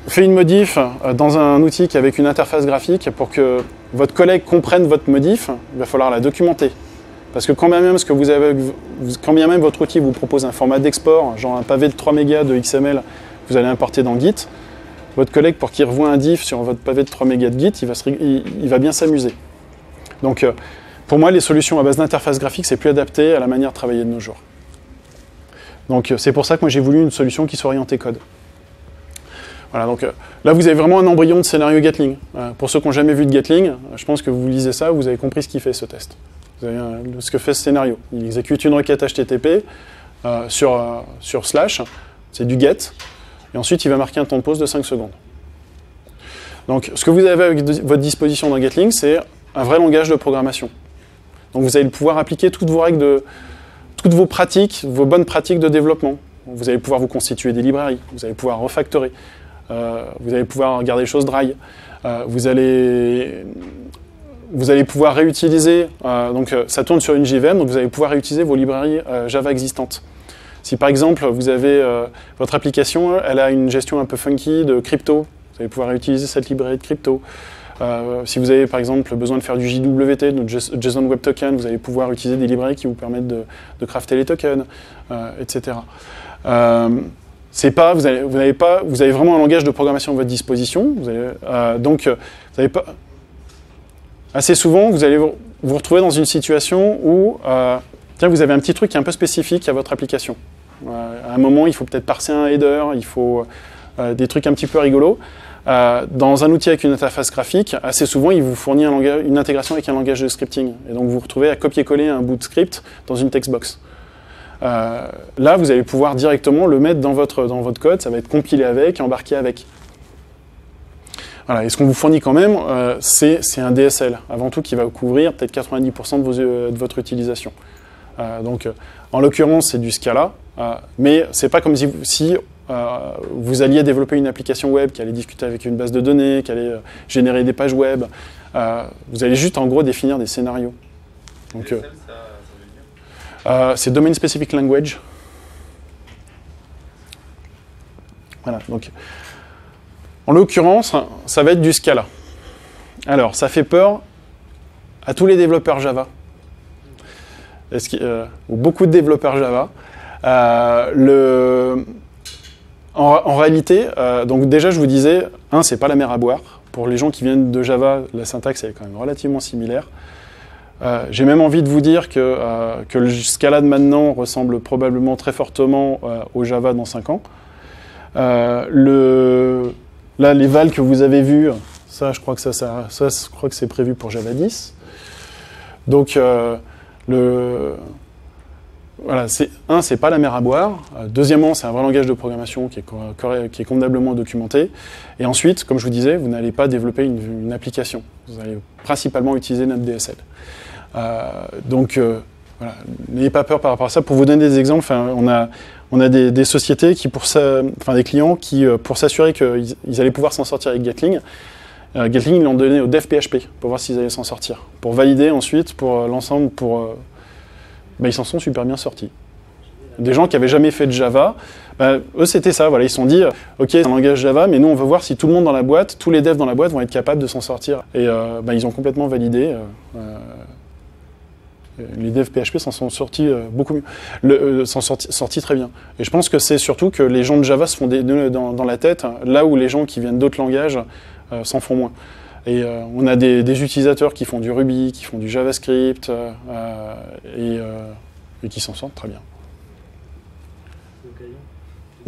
Faites une modif dans un outil qui avec une interface graphique pour que votre collègue comprenne votre modif, il va falloir la documenter. Parce que quand bien même, ce que vous avez, quand bien même votre outil vous propose un format d'export, genre un pavé de trois mégas de X M L que vous allez importer dans Git, votre collègue, pour qu'il revoie un diff sur votre pavé de trois mégas de Git, il va, se, il, il va bien s'amuser. Donc pour moi, les solutions à base d'interface graphique, c'est plus adapté à la manière de travailler de nos jours. Donc c'est pour ça que moi j'ai voulu une solution qui soit orientée code. Voilà, donc euh, là, vous avez vraiment un embryon de scénario Gatling. Euh, pour ceux qui n'ont jamais vu de Gatling, je pense que vous lisez ça, vous avez compris ce qu'il fait, ce test. Vous avez euh, ce que fait ce scénario. Il exécute une requête H T T P euh, sur, euh, sur slash, c'est du get. et ensuite il va marquer un temps de pause de cinq secondes. Donc ce que vous avez avec votre disposition dans Gatling, c'est un vrai langage de programmation. Donc vous allez pouvoir appliquer toutes vos règles, de, toutes vos pratiques, vos bonnes pratiques de développement. Vous allez pouvoir vous constituer des librairies, vous allez pouvoir refactorer, euh, vous allez pouvoir garder les choses dry, euh, vous, allez, vous allez pouvoir réutiliser, euh, donc ça tourne sur une J V M, donc vous allez pouvoir réutiliser vos librairies euh, Java existantes. Si par exemple vous avez euh, votre application, elle a une gestion un peu funky de crypto, vous allez pouvoir réutiliser cette librairie de crypto. Euh, si vous avez par exemple besoin de faire du J W T, donc JSON Web Token, vous allez pouvoir utiliser des librairies qui vous permettent de, de crafter les tokens, euh, et cetera. Euh, c'est pas, vous, avez, vous, avez pas, vous avez vraiment un langage de programmation à votre disposition. Vous avez, euh, donc, vous avez pas, assez souvent, vous allez vous, vous retrouver dans une situation où euh, tiens, vous avez un petit truc qui est un peu spécifique à votre application. Euh, à un moment, il faut peut-être parser un header, il faut euh, des trucs un petit peu rigolos. Euh, dans un outil avec une interface graphique, assez souvent, il vous fournit un langage, une intégration avec un langage de scripting. Et donc, vous vous retrouvez à copier-coller un bout de script dans une textbox. Euh, là, vous allez pouvoir directement le mettre dans votre, dans votre code, ça va être compilé avec et embarqué avec. Voilà, et ce qu'on vous fournit quand même, euh, c'est un D S L, avant tout qui va couvrir peut-être quatre-vingt-dix pour cent de, vos, euh, de votre utilisation. Euh, donc, euh, en l'occurrence, c'est du Scala, euh, mais c'est pas comme si, si euh, vous alliez développer une application web qui allait discuter avec une base de données, qui allait euh, générer des pages web. Euh, vous allez juste, en gros, définir des scénarios. Donc, euh, Euh, c'est Domain Specific Language. Voilà, donc. En l'occurrence, ça va être du Scala. Alors, ça fait peur à tous les développeurs Java. Est-ce qu'il, euh, ou beaucoup de développeurs Java. Euh, le, en, en réalité, euh, donc déjà, je vous disais, un, c'est pas la mer à boire. Pour les gens qui viennent de Java, la syntaxe est quand même relativement similaire. Euh, j'ai même envie de vous dire que, euh, que le Scala de maintenant ressemble probablement très fortement euh, au Java dans cinq ans. Euh, le... Là, les vals que vous avez vus, ça, je crois que ça, ça, ça, je crois que c'est prévu pour Java dix. Donc, euh, le... voilà, un, c'est pas la mer à boire. Deuxièmement, c'est un vrai langage de programmation qui est, qui est convenablement documenté. Et ensuite, comme je vous disais, vous n'allez pas développer une, une application. Vous allez principalement utiliser notre D S L. Euh, donc, euh, voilà, n'ayez pas peur par rapport à ça. Pour vous donner des exemples, on a, on a des, des sociétés, qui pour ça, enfin des clients qui, pour s'assurer qu'ils ils allaient pouvoir s'en sortir avec Gatling, euh, Gatling, ils l'ont donné au dev P H P pour voir s'ils allaient s'en sortir. Pour valider ensuite, pour euh, l'ensemble, pour... Euh, ben, ils s'en sont super bien sortis. Des gens qui n'avaient jamais fait de Java, ben, eux, c'était ça. Voilà, ils se sont dit, OK, c'est un langage Java, mais nous, on veut voir si tout le monde dans la boîte, tous les devs dans la boîte vont être capables de s'en sortir. Et euh, ben, ils ont complètement validé... Euh, les devs P H P s'en sont sortis beaucoup mieux, euh, s'en sortis, sortis très bien. Et je pense que c'est surtout que les gens de Java se font des nœuds dans, dans la tête, là où les gens qui viennent d'autres langages euh, s'en font moins. Et euh, on a des, des utilisateurs qui font du Ruby, qui font du JavaScript, euh, et, euh, et qui s'en sortent très bien.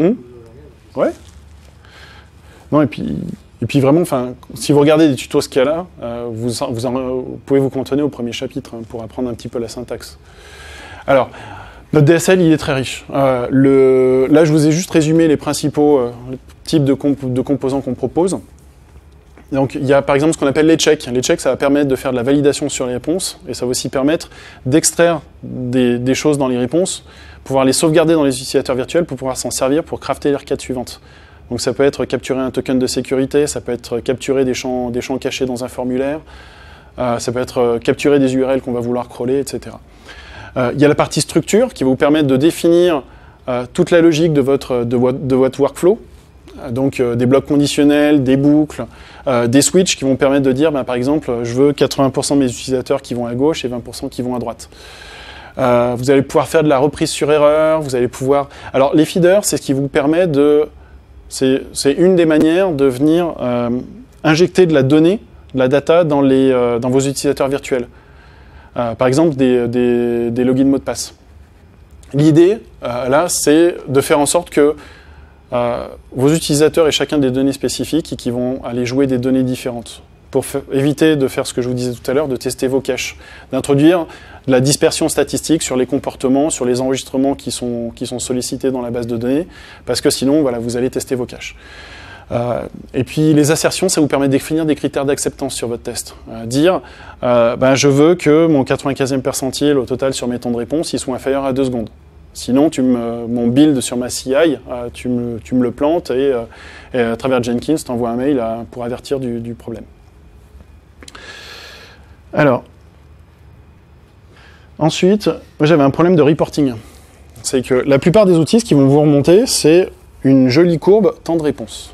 Hum? Ouais. Non, et puis... Et puis vraiment, si vous regardez des tutos Scala, euh, vous, vous, en, vous pouvez vous cantonner au premier chapitre hein, pour apprendre un petit peu la syntaxe. Alors, notre D S L, il est très riche. Euh, le, là, je vous ai juste résumé les principaux euh, types de, comp de composants qu'on propose. Donc, il y a par exemple ce qu'on appelle les checks. Les checks, ça va permettre de faire de la validation sur les réponses, et ça va aussi permettre d'extraire des, des choses dans les réponses, pouvoir les sauvegarder dans les utilisateurs virtuels pour pouvoir s'en servir pour crafter les requêtes suivantes. Donc ça peut être capturer un token de sécurité, ça peut être capturer des champs, des champs cachés dans un formulaire, euh, ça peut être capturer des U R L qu'on va vouloir crawler, et cetera. Euh, il y a la partie structure qui va vous permettre de définir euh, toute la logique de votre, de, de votre workflow, donc euh, des blocs conditionnels, des boucles, euh, des switches qui vont permettre de dire, ben, par exemple, je veux quatre-vingts pour cent de mes utilisateurs qui vont à gauche et vingt pour cent qui vont à droite. Euh, vous allez pouvoir faire de la reprise sur erreur, vous allez pouvoir... Alors les feeders, c'est ce qui vous permet de... C'est une des manières de venir euh, injecter de la donnée, de la data dans, les, euh, dans vos utilisateurs virtuels. Euh, par exemple, des, des, des logins mots de passe. L'idée, euh, là, c'est de faire en sorte que euh, vos utilisateurs aient chacun des données spécifiques et qui vont aller jouer des données différentes. pour éviter de faire ce que je vous disais tout à l'heure, de tester vos caches, d'introduire de la dispersion statistique sur les comportements, sur les enregistrements qui sont, qui sont sollicités dans la base de données, parce que sinon, voilà, vous allez tester vos caches. Euh, et puis les assertions, ça vous permet de définir des critères d'acceptance sur votre test. Euh, dire, euh, ben, je veux que mon quatre-vingt-quinzième percentile au total sur mes temps de réponse, ils soient inférieurs à deux secondes. Sinon, tu me, mon build sur ma C I, euh, tu, me, tu me le plantes et, euh, et à travers Jenkins, tu envoies un mail à, pour avertir du, du problème. Alors, ensuite, j'avais un problème de reporting. C'est que la plupart des outils, ce qu'ils vont vous remonter, c'est une jolie courbe temps de réponse.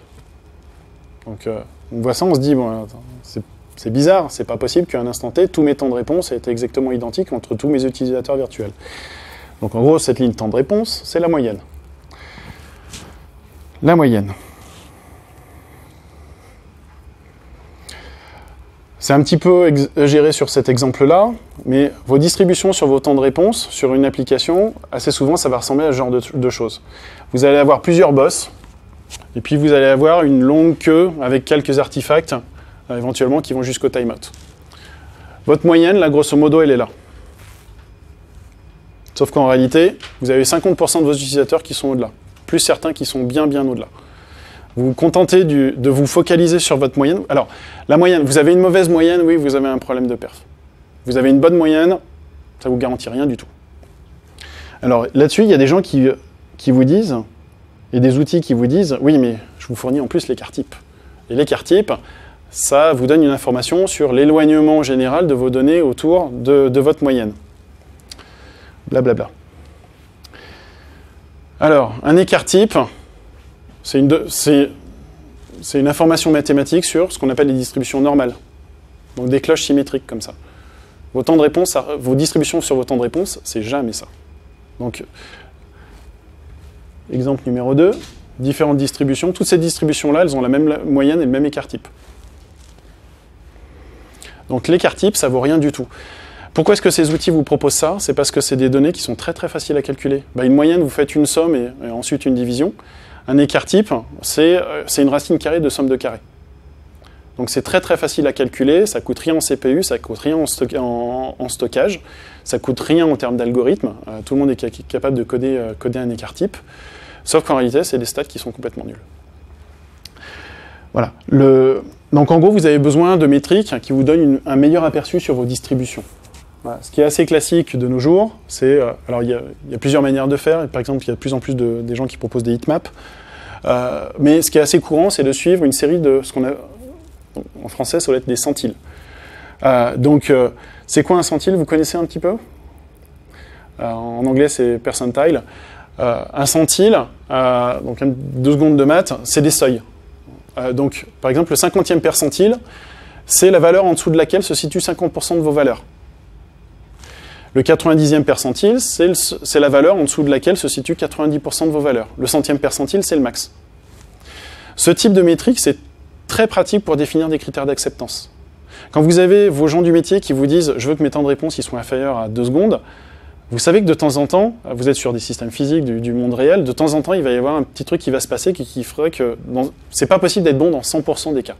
Donc, euh, on voit ça, on se dit, bon, c'est bizarre, c'est pas possible qu'à un instant T, tous mes temps de réponse aient été exactement identiques entre tous mes utilisateurs virtuels. Donc, en gros, cette ligne temps de réponse, c'est la moyenne. La moyenne. C'est un petit peu géré sur cet exemple-là, mais vos distributions sur vos temps de réponse, sur une application, assez souvent, ça va ressembler à ce genre de, de choses. Vous allez avoir plusieurs boss, et puis vous allez avoir une longue queue avec quelques artefacts, euh, éventuellement, qui vont jusqu'au timeout. Votre moyenne, là, grosso modo, elle est là. Sauf qu'en réalité, vous avez cinquante pour cent de vos utilisateurs qui sont au-delà, plus certains qui sont bien, bien au-delà. Vous vous contentez du, de vous focaliser sur votre moyenne. Alors, la moyenne, vous avez une mauvaise moyenne, oui, vous avez un problème de perf. Vous avez une bonne moyenne, ça ne vous garantit rien du tout. Alors, là-dessus, il y a des gens qui, qui vous disent, et des outils qui vous disent, oui, mais je vous fournis en plus l'écart type. Et l'écart type, ça vous donne une information sur l'éloignement général de vos données autour de, de votre moyenne. Blablabla. Alors, un écart type, c'est une, une information mathématique sur ce qu'on appelle les distributions normales. Donc des cloches symétriques comme ça. Vos temps de réponse, vos distributions sur vos temps de réponse, c'est jamais ça. Donc, exemple numéro deux, différentes distributions. Toutes ces distributions-là, elles ont la même moyenne et le même écart type. Donc l'écart type, ça ne vaut rien du tout. Pourquoi est-ce que ces outils vous proposent ça? C'est parce que c'est des données qui sont très très faciles à calculer. Ben, une moyenne, vous faites une somme et, et ensuite une division. Un écart type, c'est une racine carrée de somme de carrés. Donc c'est très très facile à calculer, ça coûte rien en C P U, ça coûte rien en, stock, en, en stockage, ça coûte rien en termes d'algorithme, euh, tout le monde est ca capable de coder, euh, coder un écart type, sauf qu'en réalité, c'est des stats qui sont complètement nuls. Voilà. Le... Donc en gros, vous avez besoin de métriques qui vous donnent une, un meilleur aperçu sur vos distributions. Voilà. Ce qui est assez classique de nos jours, c'est... Euh, alors, il y, y a plusieurs manières de faire. Par exemple, il y a de plus en plus de, des gens qui proposent des heatmaps. Euh, mais ce qui est assez courant, c'est de suivre une série de... ce qu'on a en français, ça va être des centiles. Euh, donc, euh, c'est quoi un centile? Vous connaissez un petit peu? euh, En anglais, c'est percentile. Euh, un centile, euh, donc deux secondes de maths, c'est des seuils. Euh, donc, par exemple, le cinquantième percentile, c'est la valeur en dessous de laquelle se situe cinquante pour cent de vos valeurs. Le quatre-vingt-dixième percentile, c'est la valeur en dessous de laquelle se situe quatre-vingt-dix pour cent de vos valeurs. Le centième percentile, c'est le max. Ce type de métrique, c'est très pratique pour définir des critères d'acceptance. Quand vous avez vos gens du métier qui vous disent « je veux que mes temps de réponse ils soient inférieurs à deux secondes », vous savez que de temps en temps, vous êtes sur des systèmes physiques du, du monde réel, de temps en temps, il va y avoir un petit truc qui va se passer qui, qui ferait que c'est pas possible d'être bon dans cent pour cent des cas.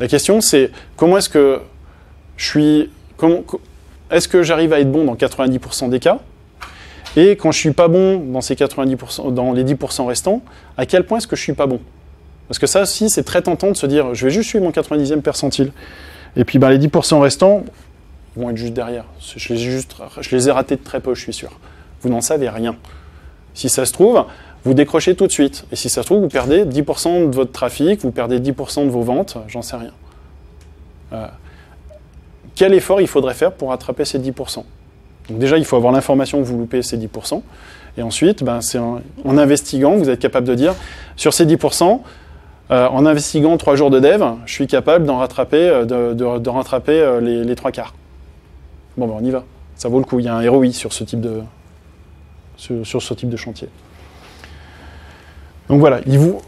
La question, c'est comment est-ce que je suis... Comment, Est-ce que j'arrive à être bon dans quatre-vingt-dix pour cent des cas? Et quand je ne suis pas bon dans, ces quatre-vingt-dix pour cent, dans les dix pour cent restants, à quel point est-ce que je ne suis pas bon? Parce que ça aussi, c'est très tentant de se dire, je vais juste suivre mon quatre-vingt-dixième percentile. Et puis ben, les dix pour cent restants vont être juste derrière. Je les, juste, je les ai ratés de très peu, je suis sûr. Vous n'en savez rien. Si ça se trouve, vous décrochez tout de suite. Et si ça se trouve, vous perdez dix pour cent de votre trafic, vous perdez dix pour cent de vos ventes, j'en sais rien. Euh, Quel effort il faudrait faire pour rattraper ces dix pour cent? Donc déjà, il faut avoir l'information que vous loupez ces dix pour cent. Et ensuite, ben, c'est en, en investiguant, vous êtes capable de dire, sur ces dix pour cent, euh, en investiguant trois jours de dev, je suis capable d'en rattraper, de, de, de rattraper les, les trois quarts. Bon, ben, on y va. Ça vaut le coup. Il y a un R O I sur ce type de, sur, sur ce type de chantier. Donc voilà. Il vous,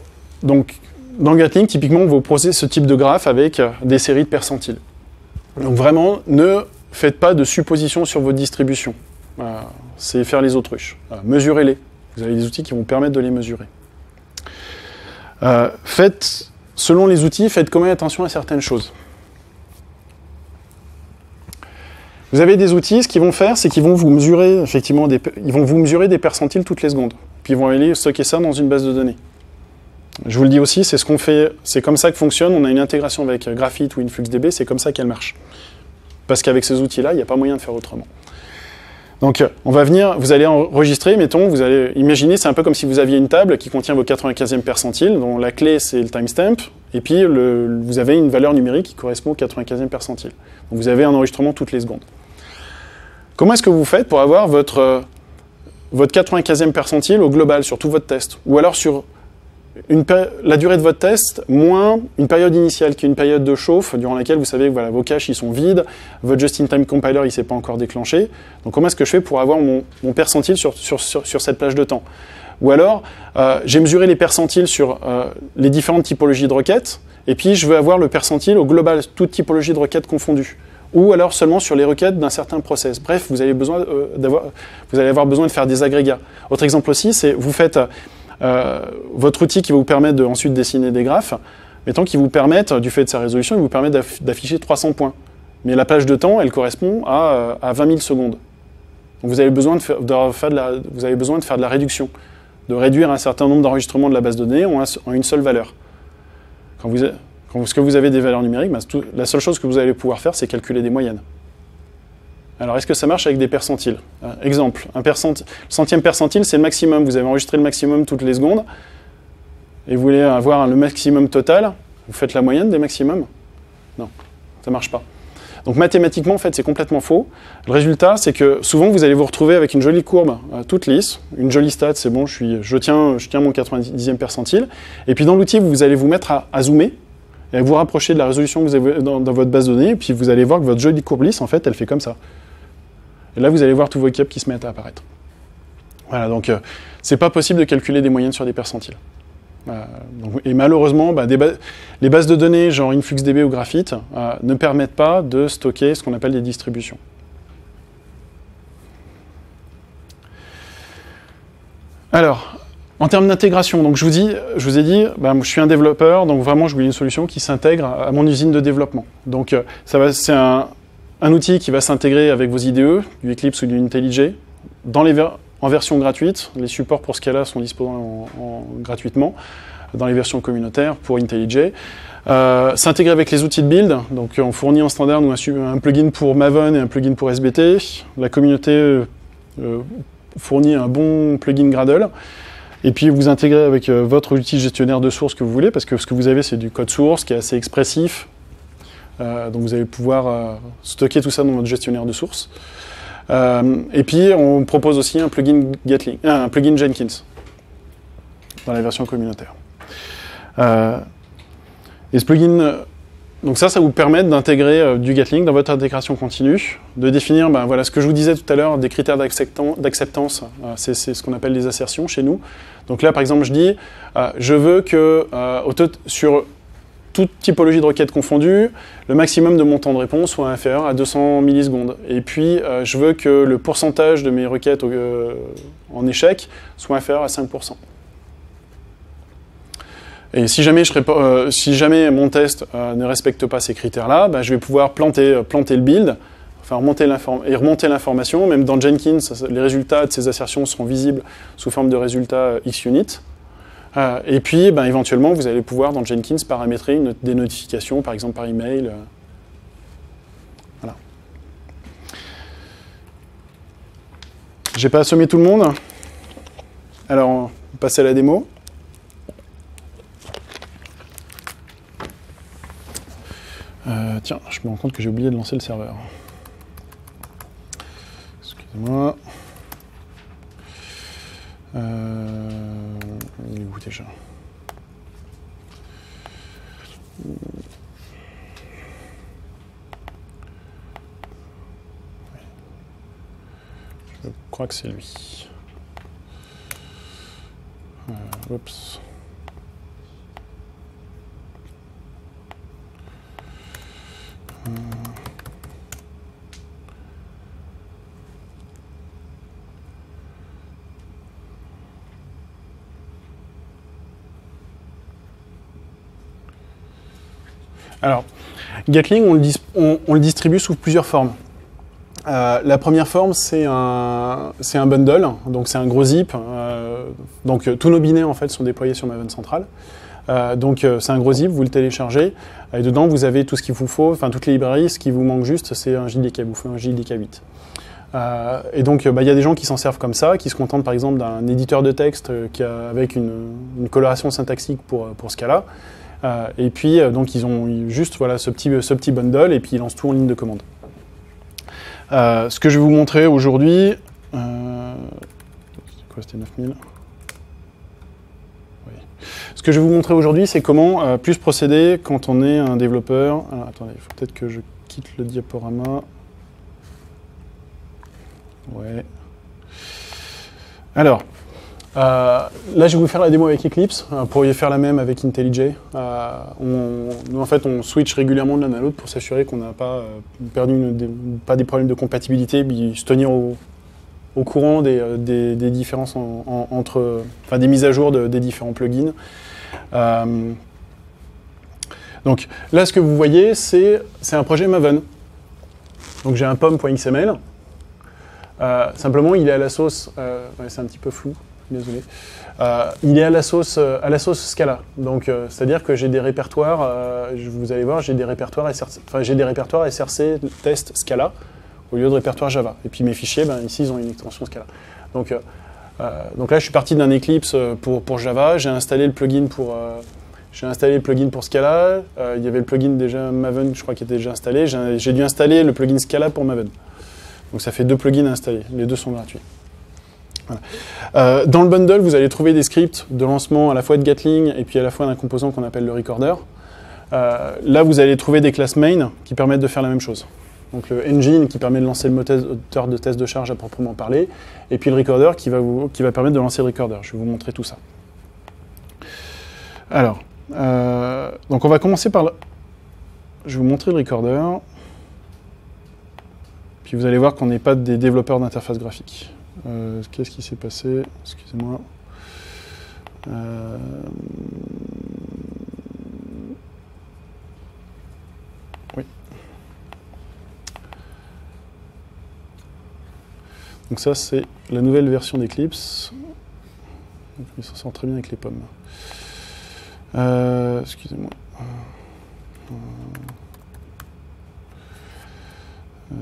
donc, dans Gatling, typiquement, on vous propose ce type de graphe avec des séries de percentiles. Donc vraiment, ne faites pas de suppositions sur votre distribution. Euh, c'est faire les autruches. Euh, mesurez-les. Vous avez des outils qui vont permettre de les mesurer. Euh, faites, selon les outils, faites quand même attention à certaines choses. Vous avez des outils, ce qu'ils vont faire, c'est qu'ils vont vous mesurer effectivement des, ils vont vous mesurer des percentiles toutes les secondes. Puis ils vont aller stocker ça dans une base de données. Je vous le dis aussi, c'est ce qu'on fait, c'est comme ça que fonctionne. On a une intégration avec Graphite ou InfluxDB, c'est comme ça qu'elle marche. Parce qu'avec ces outils-là, il n'y a pas moyen de faire autrement. Donc, on va venir, vous allez enregistrer, mettons, vous allez imaginer, c'est un peu comme si vous aviez une table qui contient vos quatre-vingt-quinzième percentiles, dont la clé, c'est le timestamp, et puis le, vous avez une valeur numérique qui correspond au quatre-vingt-quinzième percentile. Donc, vous avez un enregistrement toutes les secondes. Comment est-ce que vous faites pour avoir votre, votre quatre-vingt-quinzième percentile au global, sur tout votre test? Ou alors sur une la durée de votre test, moins une période initiale, qui est une période de chauffe, durant laquelle vous savez que voilà, vos caches ils sont vides, votre just-in-time compiler il s'est pas encore déclenché. Donc comment est-ce que je fais pour avoir mon, mon percentile sur, sur, sur, sur cette plage de temps? Ou alors, euh, j'ai mesuré les percentiles sur euh, les différentes typologies de requêtes, et puis je veux avoir le percentile au global, toute typologie de requêtes confondues. Ou alors seulement sur les requêtes d'un certain process. Bref, vous avez besoin euh, d'avoir, vous allez avoir besoin de faire des agrégats. Autre exemple aussi, c'est vous faites euh, votre outil qui va vous permettre de ensuite dessiner des graphes, mettons qui vous permettent, du fait de sa résolution, il vous permet d'afficher trois cents points. Mais la plage de temps, elle correspond à, à vingt mille secondes. Donc vous avez besoin de faire de, faire de la, vous avez besoin de faire de la réduction, de réduire un certain nombre d'enregistrements de la base de données en, un, en une seule valeur. Quand vous Quand ce que vous avez des valeurs numériques, ben, tout, la seule chose que vous allez pouvoir faire, c'est calculer des moyennes. Alors, est-ce que ça marche avec des percentiles? euh, Exemple, un percentile, le centième percentile, c'est le maximum. Vous avez enregistré le maximum toutes les secondes, et vous voulez avoir le maximum total. Vous faites la moyenne des maximums? Non, ça ne marche pas. Donc, mathématiquement, en fait, c'est complètement faux. Le résultat, c'est que souvent, vous allez vous retrouver avec une jolie courbe euh, toute lisse, une jolie stat, c'est bon, je, suis, je, tiens, je tiens mon quatre-vingt-dixième percentile. Et puis, dans l'outil, vous allez vous mettre à, à zoomer, et vous rapprochez de la résolution que vous avez dans, dans votre base de données, et puis vous allez voir que votre jolie courbe lisse, en fait, elle fait comme ça. Et là, vous allez voir tous vos caps qui se mettent à apparaître. Voilà, donc euh, c'est pas possible de calculer des moyennes sur des percentiles. Euh, donc, et malheureusement, bah, des ba les bases de données, genre InfluxDB ou Graphite, euh, ne permettent pas de stocker ce qu'on appelle des distributions. Alors, en termes d'intégration, donc je vous dis, je vous ai dit, ben, je suis un développeur, donc vraiment je voulais une solution qui s'intègre à mon usine de développement. Donc c'est un, un outil qui va s'intégrer avec vos I D E, du Eclipse ou du IntelliJ, dans les ver en version gratuite. Les supports pour Scala sont disponibles en, en, gratuitement, dans les versions communautaires pour IntelliJ. Euh, s'intégrer avec les outils de build, donc on fournit en standard nous, un, un plugin pour Maven et un plugin pour S B T. La communauté euh, fournit un bon plugin Gradle. Et puis vous intégrez avec euh, votre outil gestionnaire de source que vous voulez, parce que ce que vous avez, c'est du code source qui est assez expressif. Euh, donc vous allez pouvoir euh, stocker tout ça dans votre gestionnaire de source. Euh, et puis on propose aussi un plugin Gatling, euh, un plugin Jenkins dans la version communautaire. Euh, et ce plugin, donc ça, ça vous permet d'intégrer euh, du Gatling dans votre intégration continue, de définir, ben, voilà, ce que je vous disais tout à l'heure, des critères d'acceptance. Euh, c'est ce qu'on appelle les assertions chez nous. Donc là, par exemple, je dis, euh, je veux que euh, sur toute typologie de requête confondue, le maximum de mon temps de réponse soit inférieur à deux cents millisecondes. Et puis, euh, je veux que le pourcentage de mes requêtes euh, en échec soit inférieur à cinq pour cent. Et si jamais, je serais pas, euh, si jamais mon test euh, ne respecte pas ces critères-là, bah, je vais pouvoir planter, euh, planter le build, enfin remonter et remonter l'information. Même dans Jenkins, les résultats de ces assertions seront visibles sous forme de résultats euh, XUnit. Euh, et puis, bah, éventuellement, vous allez pouvoir, dans Jenkins, paramétrer une, des notifications, par exemple par email. Euh, voilà. J'ai pas assommé tout le monde. Alors, on va passer à la démo. Euh, tiens, je me rends compte que j'ai oublié de lancer le serveur. Excusez-moi. Euh, il est où déjà? Je crois que c'est lui. Euh, oups. Alors, Gatling, on le, dis on, on le distribue sous plusieurs formes. Euh, la première forme, c'est un, un bundle, donc c'est un gros zip. Euh, donc euh, tous nos binaires en fait sont déployés sur Maven Central. Euh, donc euh, c'est un gros zip, vous le téléchargez, et dedans vous avez tout ce qu'il vous faut, enfin toutes les librairies. Ce qui vous manque juste, c'est un J D K, vous faites un J D K huit. Euh, et donc il bah, y a des gens qui s'en servent comme ça, qui se contentent par exemple d'un éditeur de texte euh, qui a, avec une, une coloration syntaxique pour, pour ce cas-là. Euh, et puis euh, donc ils ont juste voilà, ce, petit, ce petit bundle, et puis ils lancent tout en ligne de commande. Euh, ce que je vais vous montrer aujourd'hui, euh, quoi, c'était neuf mille ? Oui. Ce que je vais vous montrer aujourd'hui, c'est comment euh, plus procéder quand on est un développeur. Alors attendez, il faut peut-être que je quitte le diaporama. Ouais. Alors, euh, là je vais vous faire la démo avec Eclipse, vous pourriez faire la même avec IntelliJ. Euh, on, nous en fait on switch régulièrement de l'un à l'autre pour s'assurer qu'on n'a pas perdu une, des, pas des problèmes de compatibilité, puis se tenir au, au courant des, des, des différences en, en, entre, enfin des mises à jour de, des différents plugins. Euh, donc là ce que vous voyez c'est un projet Maven. Donc j'ai un pom.xml. Euh, simplement, il est à la sauce. Euh, ouais, c'est un petit peu flou, désolé. Euh, il est à la sauce, euh, à la sauce Scala. Donc, euh, c'est-à-dire que j'ai des répertoires. Euh, vous allez voir, j'ai des répertoires S R C, enfin j'ai des répertoires S R C test Scala au lieu de répertoire Java. Et puis mes fichiers, ben, ici, ils ont une extension Scala. Donc, euh, euh, donc là, je suis parti d'un Eclipse pour pour Java. J'ai installé le plugin pour euh, j'ai installé le plugin pour Scala. Euh, il y avait le plugin déjà Maven, je crois, qui était déjà installé. J'ai dû installer le plugin Scala pour Maven. Donc ça fait deux plugins installés, les deux sont gratuits. Voilà. Euh, dans le bundle, vous allez trouver des scripts de lancement à la fois de Gatling et puis à la fois d'un composant qu'on appelle le recorder. Euh, là, vous allez trouver des classes main qui permettent de faire la même chose. Donc le engine qui permet de lancer le moteur de test de charge à proprement parler, et puis le recorder qui va, vous, qui va permettre de lancer le recorder. Je vais vous montrer tout ça. Alors, euh, donc on va commencer par... Le... Je vais vous montrer le recorder. Puis vous allez voir qu'on n'est pas des développeurs d'interface graphique. Euh, Qu'est-ce qui s'est passé? Excusez-moi. Euh... Oui. Donc ça, c'est la nouvelle version d'Eclipse. Il s'en sort très bien avec les pommes. Euh, Excusez-moi. Euh... Euh...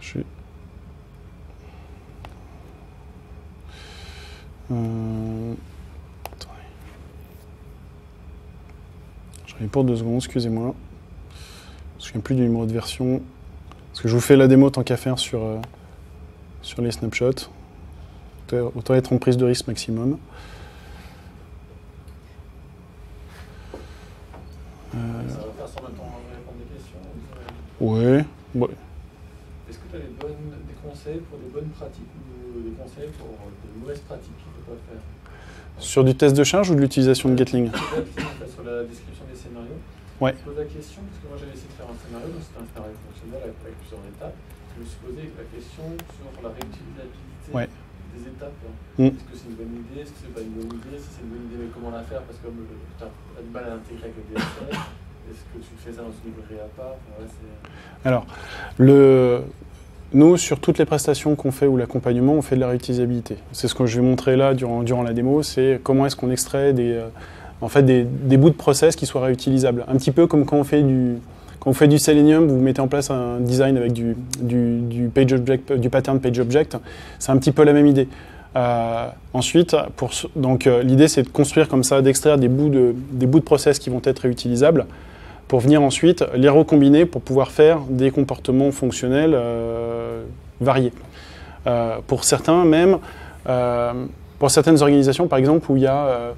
Je suis... Euh... Attendez. J'arrive pour deux secondes, excusez-moi. Je ne souviens plus du numéro de version. Parce que je vous fais la démo tant qu'à faire sur, euh, sur les snapshots. Autant être en prise de risque maximum. Ouais. ouais. Est-ce que tu as des, bonnes, des conseils pour des bonnes pratiques ou des conseils pour des mauvaises pratiques qu'il ne faut pas faire? Sur du test de charge ou de l'utilisation de Gatling? Sur la description des scénarios. Ouais. Je me pose la question, parce que moi j'avais essayé de faire un scénario, donc c'était un scénario fonctionnel avec, avec plusieurs étapes. Je me suis posé la question sur la réutilisabilité ouais. des étapes. Hein. Mm. Est-ce que c'est une bonne idée? Est-ce que c'est pas une bonne idée? Si c'est une bonne idée, mais comment la faire? Parce que tu as du mal à l'intégrer avec le D S L. Est-ce que tu fais ça dans une librairie à part? Ouais, Alors, le... nous, sur toutes les prestations qu'on fait ou l'accompagnement, on fait de la réutilisabilité. C'est ce que je vais montrer là durant, durant la démo, c'est comment est-ce qu'on extrait des, euh, en fait, des, des bouts de process qui soient réutilisables. Un petit peu comme quand on fait du, quand on fait du Selenium, vous mettez en place un design avec du, du, du, page object, du pattern PageObject. C'est un petit peu la même idée. Euh, ensuite, pour, donc euh, l'idée, c'est de construire comme ça, d'extraire des bouts de, des bouts de process qui vont être réutilisables, pour venir ensuite les recombiner pour pouvoir faire des comportements fonctionnels euh, variés. Euh, pour certains même, euh, pour certaines organisations par exemple, où il y, euh,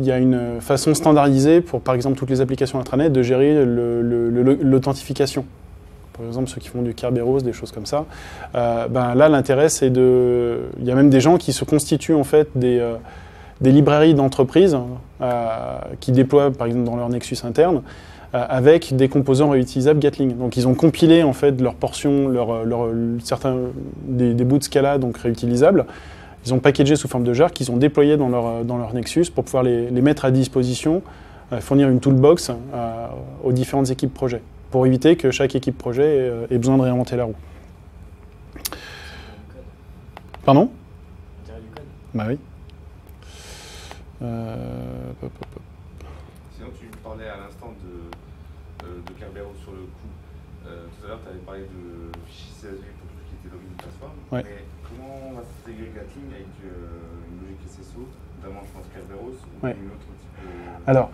y a une façon standardisée pour par exemple toutes les applications intranet de gérer l'authentification. Par exemple ceux qui font du Kerberos, des choses comme ça, euh, ben là l'intérêt c'est de... Il y a même des gens qui se constituent en fait des... Euh, des librairies d'entreprises euh, qui déploient, par exemple, dans leur Nexus interne, euh, avec des composants réutilisables Gatling. Donc, ils ont compilé, en fait, leurs portions, leur, leur, certains, des, des bouts de Scala, donc réutilisables. Ils ont packagé sous forme de jar qu'ils ont déployé dans leur, dans leur Nexus pour pouvoir les, les mettre à disposition fournir une toolbox à, aux différentes équipes projet, pour éviter que chaque équipe projet ait, ait besoin de réinventer la roue. Pardon? Bah oui. Euh... Sinon, tu parlais à l'instant de, de Kerberos sur le coup. Euh, tout à l'heure, tu avais parlé de fichiers C S V pour tout ce qui était login de plateforme. Ouais. Mais comment on va s'intégrer Gatling avec euh, une logique S S O, notamment, je pense, Kerberos ou ouais. une autre type de... Alors,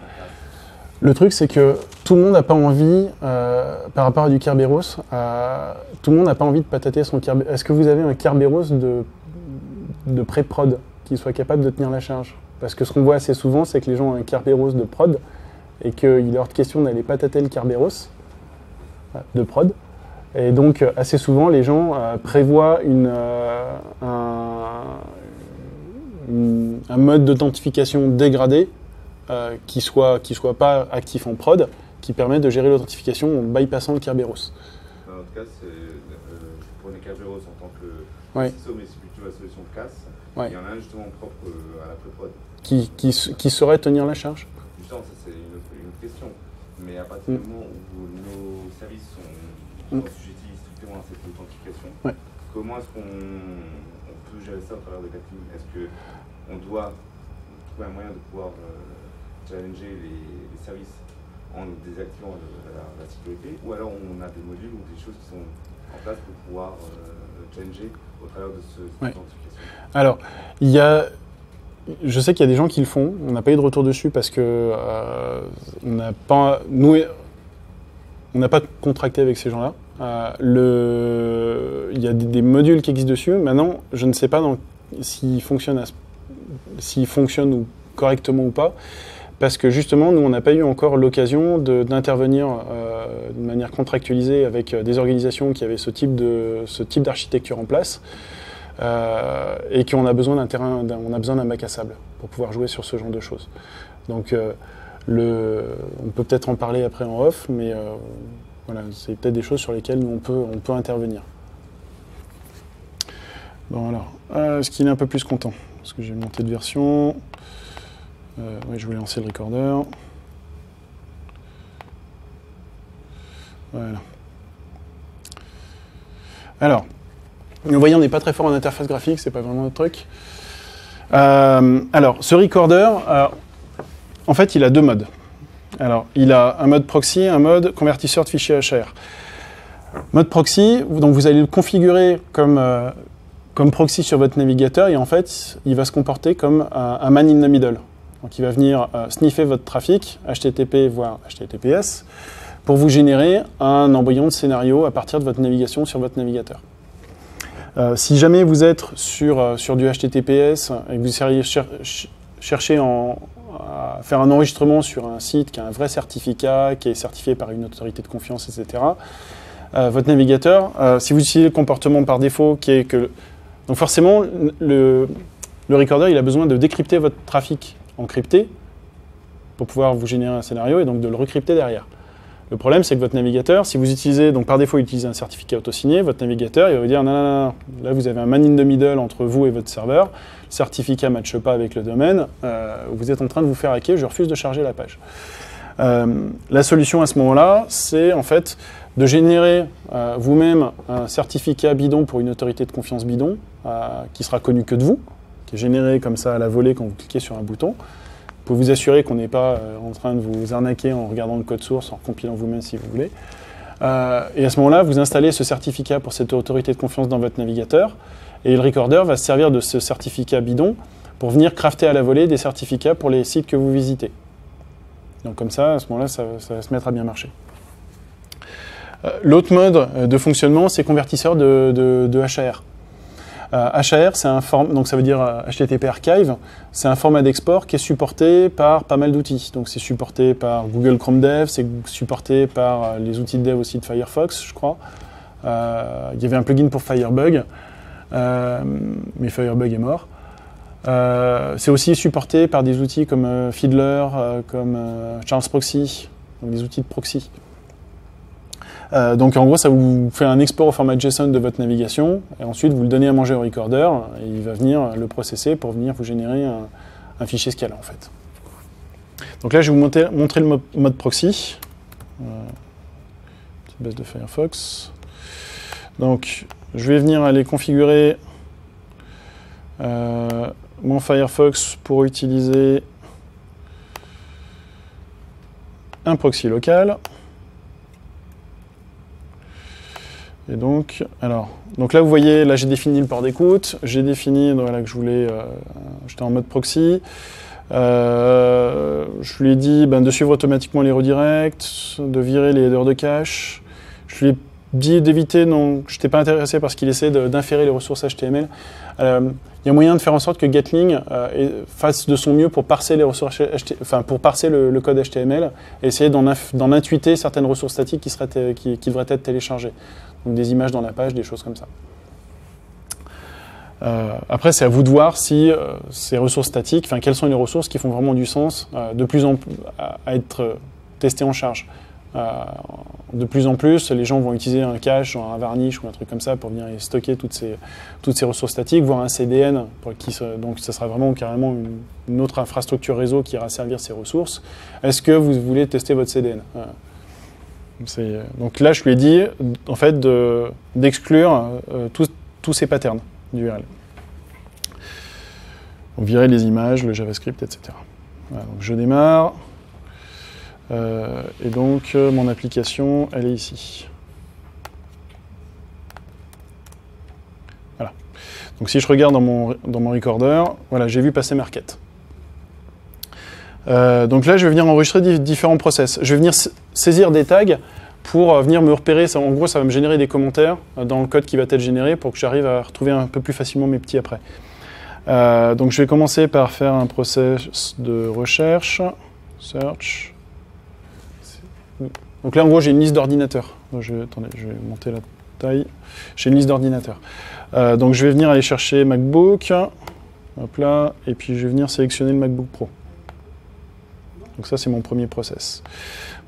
le truc, c'est que tout le monde n'a pas envie, euh, par rapport à du Kerberos, à... tout le monde n'a pas envie de patater son Kerberos. Est-ce que vous avez un Kerberos de, de pré-prod qui soit capable de tenir la charge? Parce que ce qu'on voit assez souvent, c'est que les gens ont un Kerberos de prod et qu'il est hors de question d'aller patater le Kerberos de prod. Et donc, assez souvent, les gens euh, prévoient une, euh, un, une, un mode d'authentification dégradé euh, qui soit, qui soit pas actif en prod, qui permet de gérer l'authentification en bypassant le Kerberos. En tout cas, c'est euh, pour les Kerberos en tant que ouais. C I S O, mais c'est plutôt la solution de C A S. Ouais. Il y en a un justement propre à la pré-prod. Qui, qui, qui saurait tenir la charge? Justement, ça c'est une, une autre question. Mais à partir du mm. moment où nos services sont mm. assujettis strictement à cette authentification, ouais. comment est-ce qu'on peut gérer ça au travers de Gatling? Est-ce qu'on doit trouver un moyen de pouvoir euh, challenger les, les services en désactivant le, la, la sécurité? Ou alors on a des modules ou des choses qui sont en place pour pouvoir euh, challenger au travers de ce, cette ouais. authentification? Alors, il y a, je sais qu'il y a des gens qui le font. On n'a pas eu de retour dessus parce que euh, on n'a pas, nous, on n'a pas contracté avec ces gens-là. Euh, le, il y a des, des modules qui existent dessus. Maintenant, je ne sais pas s'ils fonctionnent, s'ils fonctionnent ou correctement ou pas, parce que justement, nous, on n'a pas eu encore l'occasion d'intervenir euh, de manière contractualisée avec des organisations qui avaient ce type de, ce type d'architecture en place. Euh, et qu'on a besoin d'un terrain, on a besoin d'un bac à sable pour pouvoir jouer sur ce genre de choses. Donc, euh, le, on peut peut-être en parler après en off, mais euh, voilà, c'est peut-être des choses sur lesquelles nous, on peut, on peut intervenir. Bon alors, euh, est-ce qu'il est un peu plus content? Parce que j'ai monté de version. Euh, oui, je voulais lancer le recorder. Voilà. Alors. Vous voyez, on n'est pas très fort en interface graphique, c'est pas vraiment notre truc. Euh, alors, ce recorder, euh, en fait, il a deux modes. Alors, il a un mode proxy et un mode convertisseur de fichiers H A R. Mode proxy, donc vous allez le configurer comme, euh, comme proxy sur votre navigateur, et en fait, il va se comporter comme un, un man in the middle. Donc, il va venir euh, sniffer votre trafic, H T T P voire H T T P S, pour vous générer un embryon de scénario à partir de votre navigation sur votre navigateur. Euh, si jamais vous êtes sur, euh, sur du H T T P S et que vous seriez cher ch chercher en, à faire un enregistrement sur un site qui a un vrai certificat, qui est certifié par une autorité de confiance, et cetera, euh, votre navigateur, euh, si vous utilisez le comportement par défaut, qui est que... Le... Donc forcément, le, le recorder, il a besoin de décrypter votre trafic encrypté pour pouvoir vous générer un scénario et donc de le recrypter derrière. Le problème, c'est que votre navigateur, si vous utilisez, donc par défaut, il utilise un certificat autosigné, votre navigateur, il va vous dire non, non, non, non, là vous avez un man in the middle entre vous et votre serveur, le certificat ne matche pas avec le domaine, euh, vous êtes en train de vous faire hacker, je refuse de charger la page. Euh, la solution à ce moment-là, c'est en fait de générer euh, vous-même un certificat bidon pour une autorité de confiance bidon, euh, qui sera connue que de vous, qui est généré comme ça à la volée quand vous cliquez sur un bouton. Vous vous assurer qu'on n'est pas euh, en train de vous arnaquer en regardant le code source, en compilant vous-même si vous voulez. Euh, et à ce moment-là, vous installez ce certificat pour cette autorité de confiance dans votre navigateur, et le recorder va se servir de ce certificat bidon pour venir crafter à la volée des certificats pour les sites que vous visitez. Donc comme ça, à ce moment-là, ça, ça va se mettre à bien marcher. Euh, L'autre mode de fonctionnement, c'est convertisseur de, de, de H A R. Euh, H A R, c'est un format, donc ça veut dire euh, H T T P Archive, c'est un format d'export qui est supporté par pas mal d'outils. Donc c'est supporté par Google Chrome Dev, c'est supporté par euh, les outils de dev aussi de Firefox, je crois. Euh, il y avait un plugin pour Firebug, euh, mais Firebug est mort. Euh, c'est aussi supporté par des outils comme euh, Fiddler, euh, comme euh, Charles Proxy, donc des outils de proxy. Euh, donc en gros, ça vous fait un export au format JSON de votre navigation, et ensuite vous le donnez à manger au recorder, et il va venir le processer pour venir vous générer un, un fichier scalant en fait. Donc là, je vais vous monter, montrer le mo mode proxy. Euh, petite base de Firefox. Donc, je vais venir aller configurer euh, mon Firefox pour utiliser un proxy local. Et donc, alors, donc là vous voyez, là j'ai défini le port d'écoute, j'ai défini voilà, que je voulais, euh, j'étais en mode proxy. Euh, je lui ai dit ben, de suivre automatiquement les redirects, de virer les headers de cache. Je lui ai dit d'éviter, non, je n'étais pas intéressé parce qu'il essaie d'inférer les ressources H T M L. Euh, il y a moyen de faire en sorte que Gatling euh, fasse de son mieux pour parser, les ressources enfin, pour parser le, le code H T M L et essayer d'en intuiter certaines ressources statiques qui, seraient qui, qui devraient être téléchargées. Donc des images dans la page, des choses comme ça. Euh, après, c'est à vous de voir si euh, ces ressources statiques, enfin, quelles sont les ressources qui font vraiment du sens euh, de plus en plus à, à être testées en charge. Euh, de plus en plus, les gens vont utiliser un cache, un varnish ou un truc comme ça pour venir stocker toutes ces, toutes ces ressources statiques, voire un C D N, pour qui, donc ça sera vraiment carrément une, une autre infrastructure réseau qui ira servir ces ressources. Est-ce que vous voulez tester votre C D N ? euh, Donc là, je lui ai dit en fait d'exclure de, euh, tous, tous ces patterns d'U R L. On virait les images, le JavaScript, et cetera. Voilà, donc je démarre. Euh, et donc, euh, mon application, elle est ici. Voilà. Donc si je regarde dans mon, dans mon recorder, voilà, j'ai vu passer ma requête. Euh, donc là, je vais venir enregistrer différents process. Je vais venir saisir des tags pour venir me repérer. Ça, en gros, ça va me générer des commentaires dans le code qui va être généré pour que j'arrive à retrouver un peu plus facilement mes petits après. Euh, donc je vais commencer par faire un process de recherche. Search. Donc là, en gros, j'ai une liste d'ordinateurs. Je, attendez, je vais monter la taille. J'ai une liste d'ordinateurs. Euh, donc je vais venir aller chercher MacBook. Hop là. Et puis je vais venir sélectionner le MacBook Pro. Donc ça, c'est mon premier process.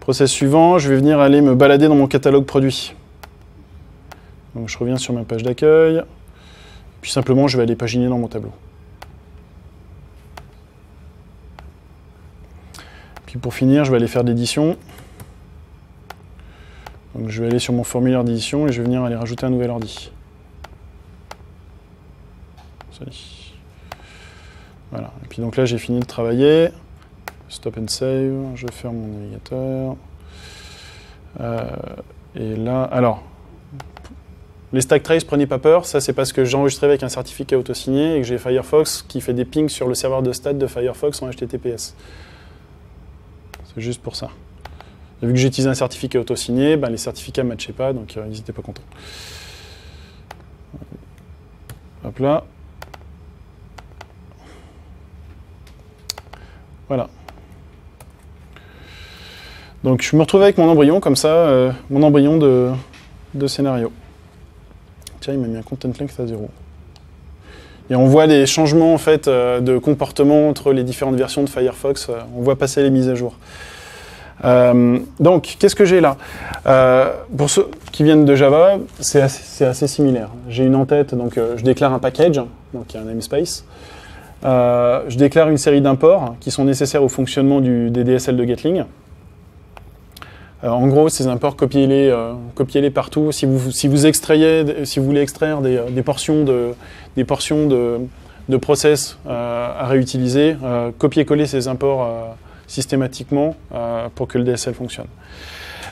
Process suivant, je vais venir aller me balader dans mon catalogue produit. Donc je reviens sur ma page d'accueil. Puis simplement, je vais aller paginer dans mon tableau. Puis pour finir, je vais aller faire de l'édition. Donc je vais aller sur mon formulaire d'édition et je vais venir aller rajouter un nouvel ordi. Voilà. Et puis donc là, j'ai fini de travailler. Stop and save, je ferme mon navigateur. Euh, et là, alors, les stack traces, prenez pas peur, ça c'est parce que j'ai enregistré avec un certificat autosigné et que j'ai Firefox qui fait des pings sur le serveur de stats de Firefox en H T T P S. C'est juste pour ça. Et vu que j'ai utilisé un certificat autosigné, ben les certificats ne matchaient pas, donc euh, ils n'étaient pas contents. Hop là. Voilà. Donc je me retrouve avec mon embryon comme ça, euh, mon embryon de, de scénario. Tiens, il m'a mis un content length à zéro. Et on voit les changements en fait, euh, de comportement entre les différentes versions de Firefox. Euh, on voit passer les mises à jour. Euh, donc, qu'est-ce que j'ai là euh, pour ceux qui viennent de Java, c'est assez, assez similaire. J'ai une en tête, donc euh, je déclare un package, donc il y a un namespace. Euh, je déclare une série d'imports qui sont nécessaires au fonctionnement du, des D S L de Gatling. Alors, en gros, ces imports, copiez-les euh, copiez-les partout. Si vous, si vous extrayez, si vous voulez extraire des, des portions de, des portions de, de process euh, à réutiliser, euh, copiez-coller ces imports euh, systématiquement euh, pour que le D S L fonctionne.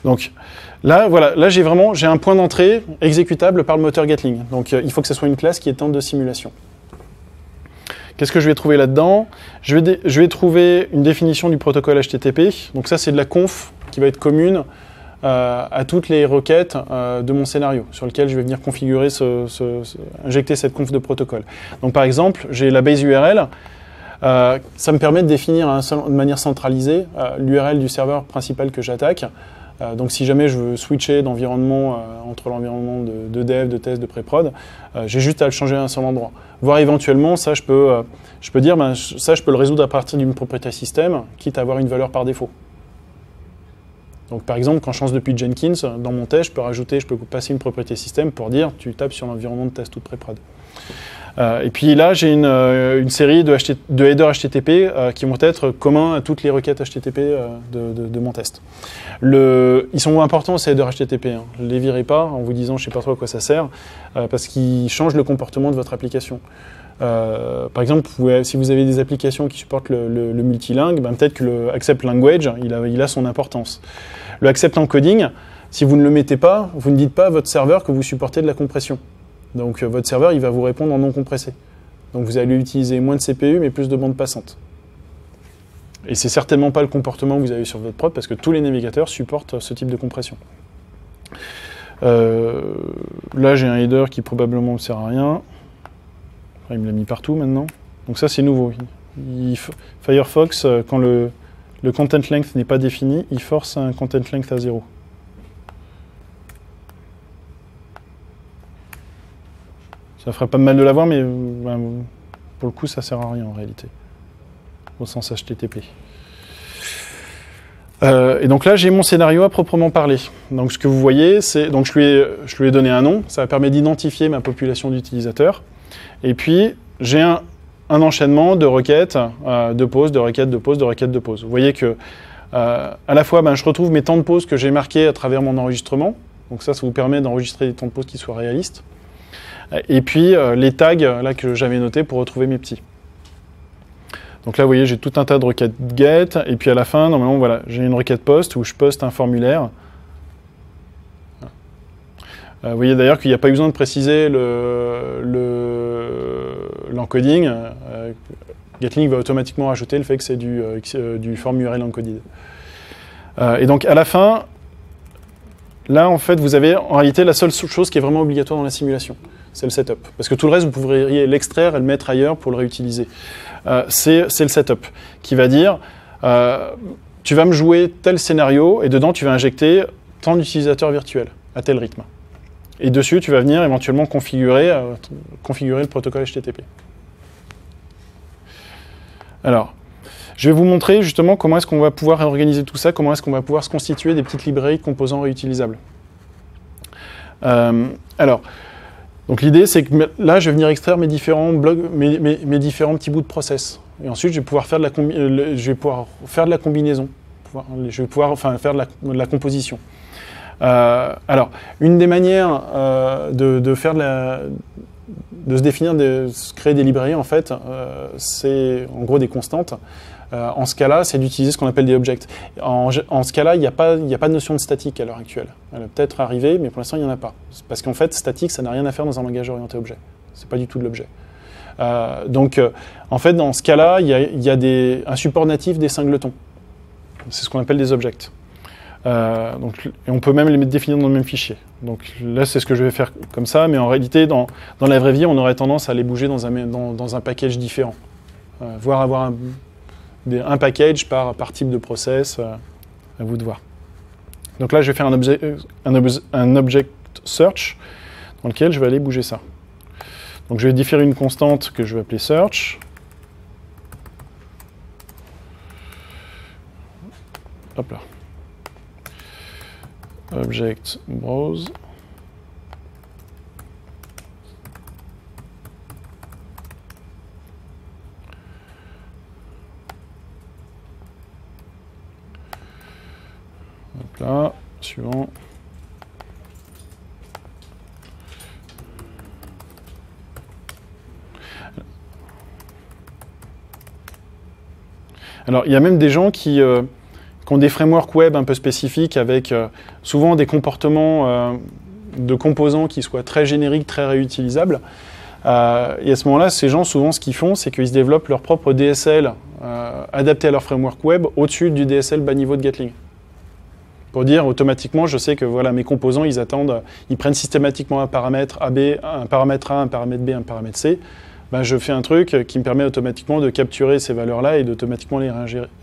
Donc là, voilà, là j'ai vraiment j'ai un point d'entrée exécutable par le moteur Gatling. Donc euh, il faut que ce soit une classe qui est tente de simulation. Qu'est-ce que je vais trouver là-dedans? je vais, je vais trouver une définition du protocole H T T P. Donc ça, c'est de la conf qui va être commune euh, à toutes les requêtes euh, de mon scénario, sur lequel je vais venir configurer, ce, ce, ce, injecter cette conf de protocole. Donc par exemple, j'ai la base U R L. Euh, ça me permet de définir hein, de manière centralisée euh, l'U R L du serveur principal que j'attaque. Euh, donc si jamais je veux switcher d'environnement euh, entre l'environnement de, de dev, de test, de pré-prod, euh, j'ai juste à le changer à un seul endroit. Voire éventuellement, ça je peux, euh, je peux dire, ben, ça je peux le résoudre à partir d'une propriété système, quitte à avoir une valeur par défaut. Donc par exemple, quand je change depuis Jenkins, dans mon test, je peux rajouter, je peux passer une propriété système pour dire, tu tapes sur l'environnement de test ou de pré-prod. Euh, et puis là, j'ai une, euh, une série de, de headers H T T P euh, qui vont être communs à toutes les requêtes H T T P euh, de, de, de mon test. Le, ils sont importants, ces headers H T T P. Hein. Les virez pas en vous disant, je sais pas trop à quoi ça sert, euh, parce qu'ils changent le comportement de votre application. Euh, par exemple, si vous avez des applications qui supportent le, le, le multilingue, ben peut-être que le accept language, il a, il a son importance. Le accept encoding, si vous ne le mettez pas, vous ne dites pas à votre serveur que vous supportez de la compression. Donc euh, votre serveur, il va vous répondre en non compressé. Donc vous allez utiliser moins de C P U, mais plus de bande passante. Et c'est certainement pas le comportement que vous avez sur votre prod, parce que tous les navigateurs supportent ce type de compression. Euh, là, j'ai un header qui probablement ne sert à rien. Il me l'a mis partout maintenant. Donc ça, c'est nouveau. Il, il, Firefox, quand le, le content length n'est pas défini, il force un content length à zéro. Ça ferait pas mal de l'avoir, mais ben, pour le coup, ça sert à rien en réalité, au sens H T T P. Euh, et donc là, j'ai mon scénario à proprement parler. Donc ce que vous voyez, c'est donc je lui ai, je lui ai donné un nom. Ça permet d'identifier ma population d'utilisateurs. Et puis, j'ai un, un enchaînement de requêtes, euh, de pause, de requêtes, de pause, de requêtes, de pause. Vous voyez que, euh, à la fois, ben, je retrouve mes temps de pause que j'ai marqués à travers mon enregistrement. Donc ça, ça vous permet d'enregistrer des temps de pause qui soient réalistes. Et puis, euh, les tags là, que j'avais notés pour retrouver mes petits. Donc là, vous voyez, j'ai tout un tas de requêtes get. Et puis, à la fin, normalement, voilà, j'ai une requête post où je poste un formulaire. Vous voyez d'ailleurs qu'il n'y a pas besoin de préciser l'encoding. Le, le, Gatling va automatiquement rajouter le fait que c'est du, du form U R L encoded. Et donc à la fin, là en fait vous avez en réalité la seule chose qui est vraiment obligatoire dans la simulation, c'est le setup. Parce que tout le reste vous pourriez l'extraire et le mettre ailleurs pour le réutiliser. C'est le setup qui va dire euh, tu vas me jouer tel scénario et dedans tu vas injecter tant d'utilisateurs virtuels à tel rythme. Et dessus, tu vas venir éventuellement configurer, euh, configurer le protocole H T T P. Alors, je vais vous montrer justement comment est-ce qu'on va pouvoir organiser tout ça, comment est-ce qu'on va pouvoir se constituer des petites librairies de composants réutilisables. Euh, alors, donc l'idée, c'est que là, je vais venir extraire mes différents blocs, mes, mes, mes différents petits bouts de process. Et ensuite, je vais pouvoir faire de la, combi le, je vais pouvoir faire de la combinaison. Pouvoir, je vais pouvoir enfin, faire de la, de la composition. Euh, alors, une des manières euh, de, de, faire de, la, de se définir, de se créer des librairies, en fait, euh, c'est en gros des constantes. Euh, en ce cas-là, c'est d'utiliser ce qu'on appelle des objects. En, en ce cas-là, il n'y a, a pas de notion de statique à l'heure actuelle. Elle va peut-être arriver, mais pour l'instant, il n'y en a pas. Parce qu'en fait, statique, ça n'a rien à faire dans un langage orienté objet. C'est pas du tout de l'objet. Euh, donc, euh, en fait, dans ce cas-là, il y a, y a des, un support natif des singletons. C'est ce qu'on appelle des objects. Euh, donc, et on peut même les définir dans le même fichier. Donc là, c'est ce que je vais faire comme ça, mais en réalité, dans, dans la vraie vie, on aurait tendance à les bouger dans un, dans, dans un package différent, euh, voire avoir un, des, un package par, par type de process, euh, à vous de voir. Donc là, je vais faire un, obje, un, obje, un object search dans lequel je vais aller bouger ça. Donc je vais définir une constante que je vais appeler search. Hop là. Object browse. Hop là, suivant. Alors, il y a même des gens qui... Euh, qui ont des frameworks web un peu spécifiques avec euh, souvent des comportements euh, de composants qui soient très génériques, très réutilisables. Euh, et à ce moment-là, ces gens, souvent, ce qu'ils font, c'est qu'ils se développent leur propre D S L euh, adapté à leur framework web au-dessus du D S L bas niveau de Gatling. Pour dire automatiquement, je sais que voilà, mes composants, ils attendent, ils prennent systématiquement un paramètre A B, un paramètre A, un paramètre B, un paramètre C. Ben, je fais un truc qui me permet automatiquement de capturer ces valeurs-là et d'automatiquement les,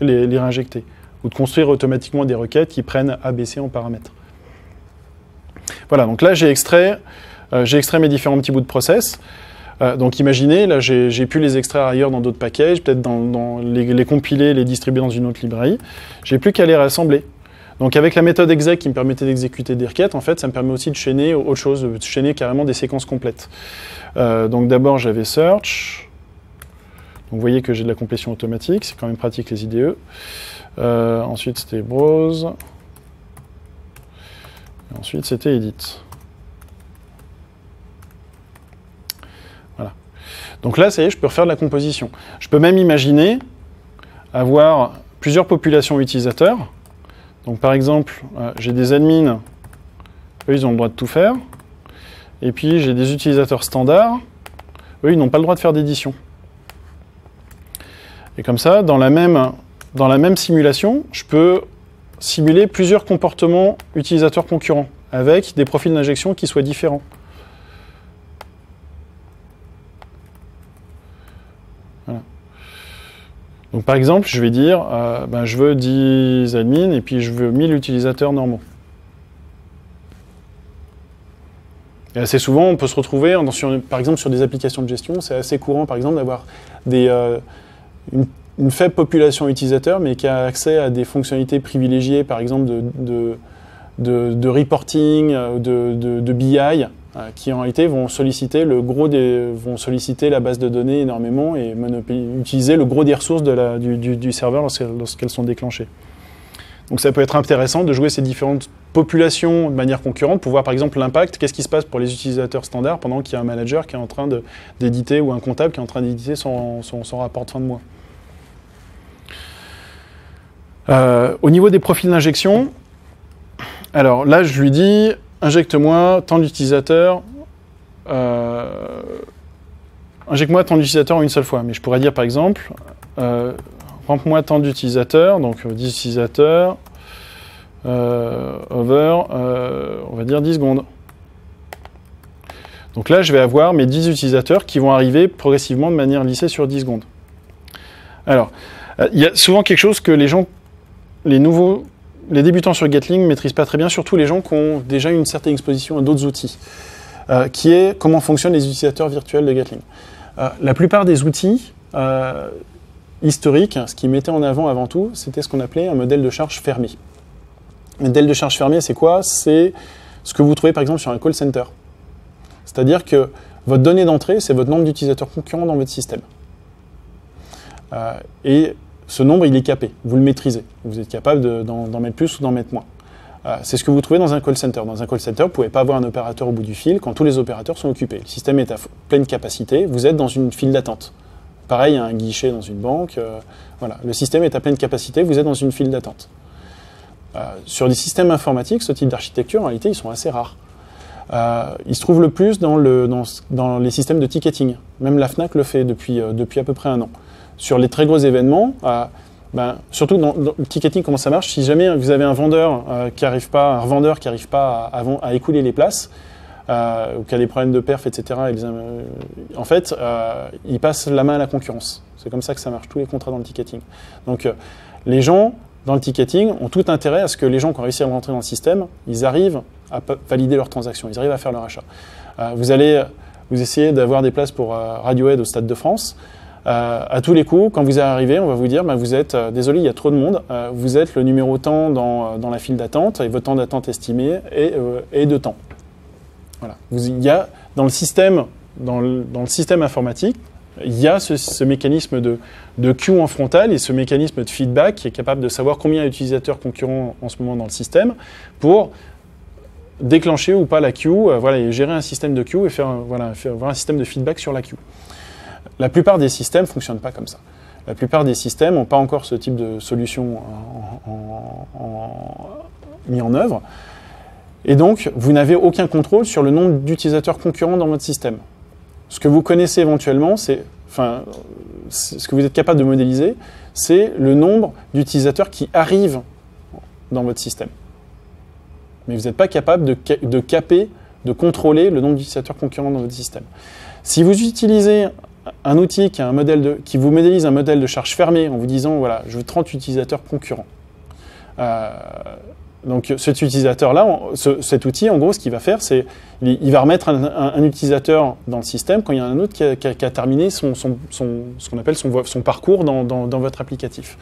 les, les réinjecter. Ou de construire automatiquement des requêtes qui prennent A B C en paramètres. Voilà, donc là j'ai extrait, euh, j'ai extrait mes différents petits bouts de process. Euh, donc imaginez, là j'ai pu les extraire ailleurs dans d'autres packages, peut-être dans, dans les, les compiler, les distribuer dans une autre librairie. J'ai plus qu'à les rassembler. Donc avec la méthode exec qui me permettait d'exécuter des requêtes, en fait, ça me permet aussi de chaîner autre chose, de chaîner carrément des séquences complètes. Euh, donc d'abord j'avais search. Donc vous voyez que j'ai de la complétion automatique, c'est quand même pratique les I D E. Euh, ensuite c'était browse. Et ensuite c'était edit. Voilà. Donc là, ça y est, je peux refaire de la composition. Je peux même imaginer avoir plusieurs populations utilisateurs. Donc par exemple, euh, j'ai des admins, eux ils ont le droit de tout faire. Et puis j'ai des utilisateurs standards, eux ils n'ont pas le droit de faire d'édition. Et comme ça, dans la même, dans la même simulation, je peux simuler plusieurs comportements utilisateurs concurrents, avec des profils d'injection qui soient différents. Voilà. Donc par exemple, je vais dire, euh, ben, je veux dix admins et puis je veux mille utilisateurs normaux. Et assez souvent, on peut se retrouver, dans, sur, par exemple sur des applications de gestion, c'est assez courant par exemple d'avoir des... Euh, une une faible population utilisateur, mais qui a accès à des fonctionnalités privilégiées, par exemple de, de, de, de reporting, de, de, de B I, qui en réalité vont solliciter, le gros des, vont solliciter la base de données énormément et utiliser le gros des ressources de la, du, du, du serveur lorsqu'elles sont déclenchées. Donc ça peut être intéressant de jouer ces différentes populations de manière concurrente pour voir par exemple l'impact, qu'est-ce qui se passe pour les utilisateurs standards pendant qu'il y a un manager qui est en train d'éditer ou un comptable qui est en train d'éditer son, son, son rapport de fin de mois. Euh, au niveau des profils d'injection, alors là je lui dis injecte-moi tant d'utilisateurs, euh, injecte-moi tant d'utilisateurs une seule fois. Mais je pourrais dire par exemple, euh, rampe-moi tant d'utilisateurs, donc dix utilisateurs, euh, over, euh, on va dire dix secondes. Donc là je vais avoir mes dix utilisateurs qui vont arriver progressivement de manière lissée sur dix secondes. Alors, il y a souvent quelque chose que les gens. Les nouveaux, les débutants sur Gatling ne maîtrisent pas très bien, surtout les gens qui ont déjà une certaine exposition à d'autres outils, euh, qui est comment fonctionnent les utilisateurs virtuels de Gatling. Euh, la plupart des outils euh, historiques, ce qu'ils mettaient en avant avant tout, c'était ce qu'on appelait un modèle de charge fermé. Un modèle de charge fermé, c'est quoi? C'est ce que vous trouvez par exemple sur un call center. C'est-à-dire que votre donnée d'entrée, c'est votre nombre d'utilisateurs concurrents dans votre système. Euh, et ce nombre, il est capé, vous le maîtrisez. Vous êtes capable d'en mettre plus ou d'en mettre moins. Euh, c'est ce que vous trouvez dans un call center. Dans un call center, vous ne pouvez pas avoir un opérateur au bout du fil quand tous les opérateurs sont occupés. Le système est à pleine capacité, vous êtes dans une file d'attente. Pareil, un guichet dans une banque. Euh, voilà. Le système est à pleine capacité, vous êtes dans une file d'attente. Euh, sur des systèmes informatiques, ce type d'architecture, en réalité, ils sont assez rares. Euh, ils se trouvent le plus dans, le, dans, dans les systèmes de ticketing. Même la FNAC le fait depuis, euh, depuis à peu près un an. Sur les très gros événements, euh, ben, surtout dans, dans le ticketing, comment ça marche? Si jamais vous avez un vendeur euh, qui n'arrive pas, un revendeur qui n'arrive pas à, à, à écouler les places, euh, ou qui a des problèmes de perf, et cetera, et les, euh, en fait, euh, il passe la main à la concurrence. C'est comme ça que ça marche, tous les contrats dans le ticketing. Donc, euh, les gens dans le ticketing ont tout intérêt à ce que les gens qui ont réussi à rentrer dans le système, ils arrivent à valider leurs transactions, ils arrivent à faire leur achat. Euh, vous allez vous essayer d'avoir des places pour euh, Radiohead au Stade de France. Euh, à tous les coups, quand vous arrivez, on va vous dire bah, vous êtes, euh, désolé, il y a trop de monde, euh, vous êtes le numéro tant dans, dans la file d'attente, et votre temps d'attente estimé est, euh, est de temps. Voilà. Vous, il y a, dans, le système, dans, le, dans le système informatique, il y a ce, ce mécanisme de, de queue en frontal et ce mécanisme de feedback qui est capable de savoir combien d'utilisateurs concurrents en ce moment dans le système pour déclencher ou pas la queue, euh, voilà, et gérer un système de queue et faire, voilà, faire, avoir un système de feedback sur la queue. La plupart des systèmes ne fonctionnent pas comme ça. La plupart des systèmes n'ont pas encore ce type de solution en, en, en, mis en œuvre. Et donc, vous n'avez aucun contrôle sur le nombre d'utilisateurs concurrents dans votre système. Ce que vous connaissez éventuellement, c'est, enfin, ce que vous êtes capable de modéliser, c'est le nombre d'utilisateurs qui arrivent dans votre système. Mais vous n'êtes pas capable de, de caper, de contrôler le nombre d'utilisateurs concurrents dans votre système. Si vous utilisez un outil qui, a un modèle de, qui vous modélise un modèle de charge fermée en vous disant voilà, je veux trente utilisateurs concurrents. Euh, donc cet utilisateur-là, ce, cet outil, en gros, ce qu'il va faire, c'est il, il va remettre un, un, un utilisateur dans le système quand il y a un autre qui a, qui a, qui a terminé son, son, son, ce qu'on appelle son, son parcours dans, dans, dans votre applicatif.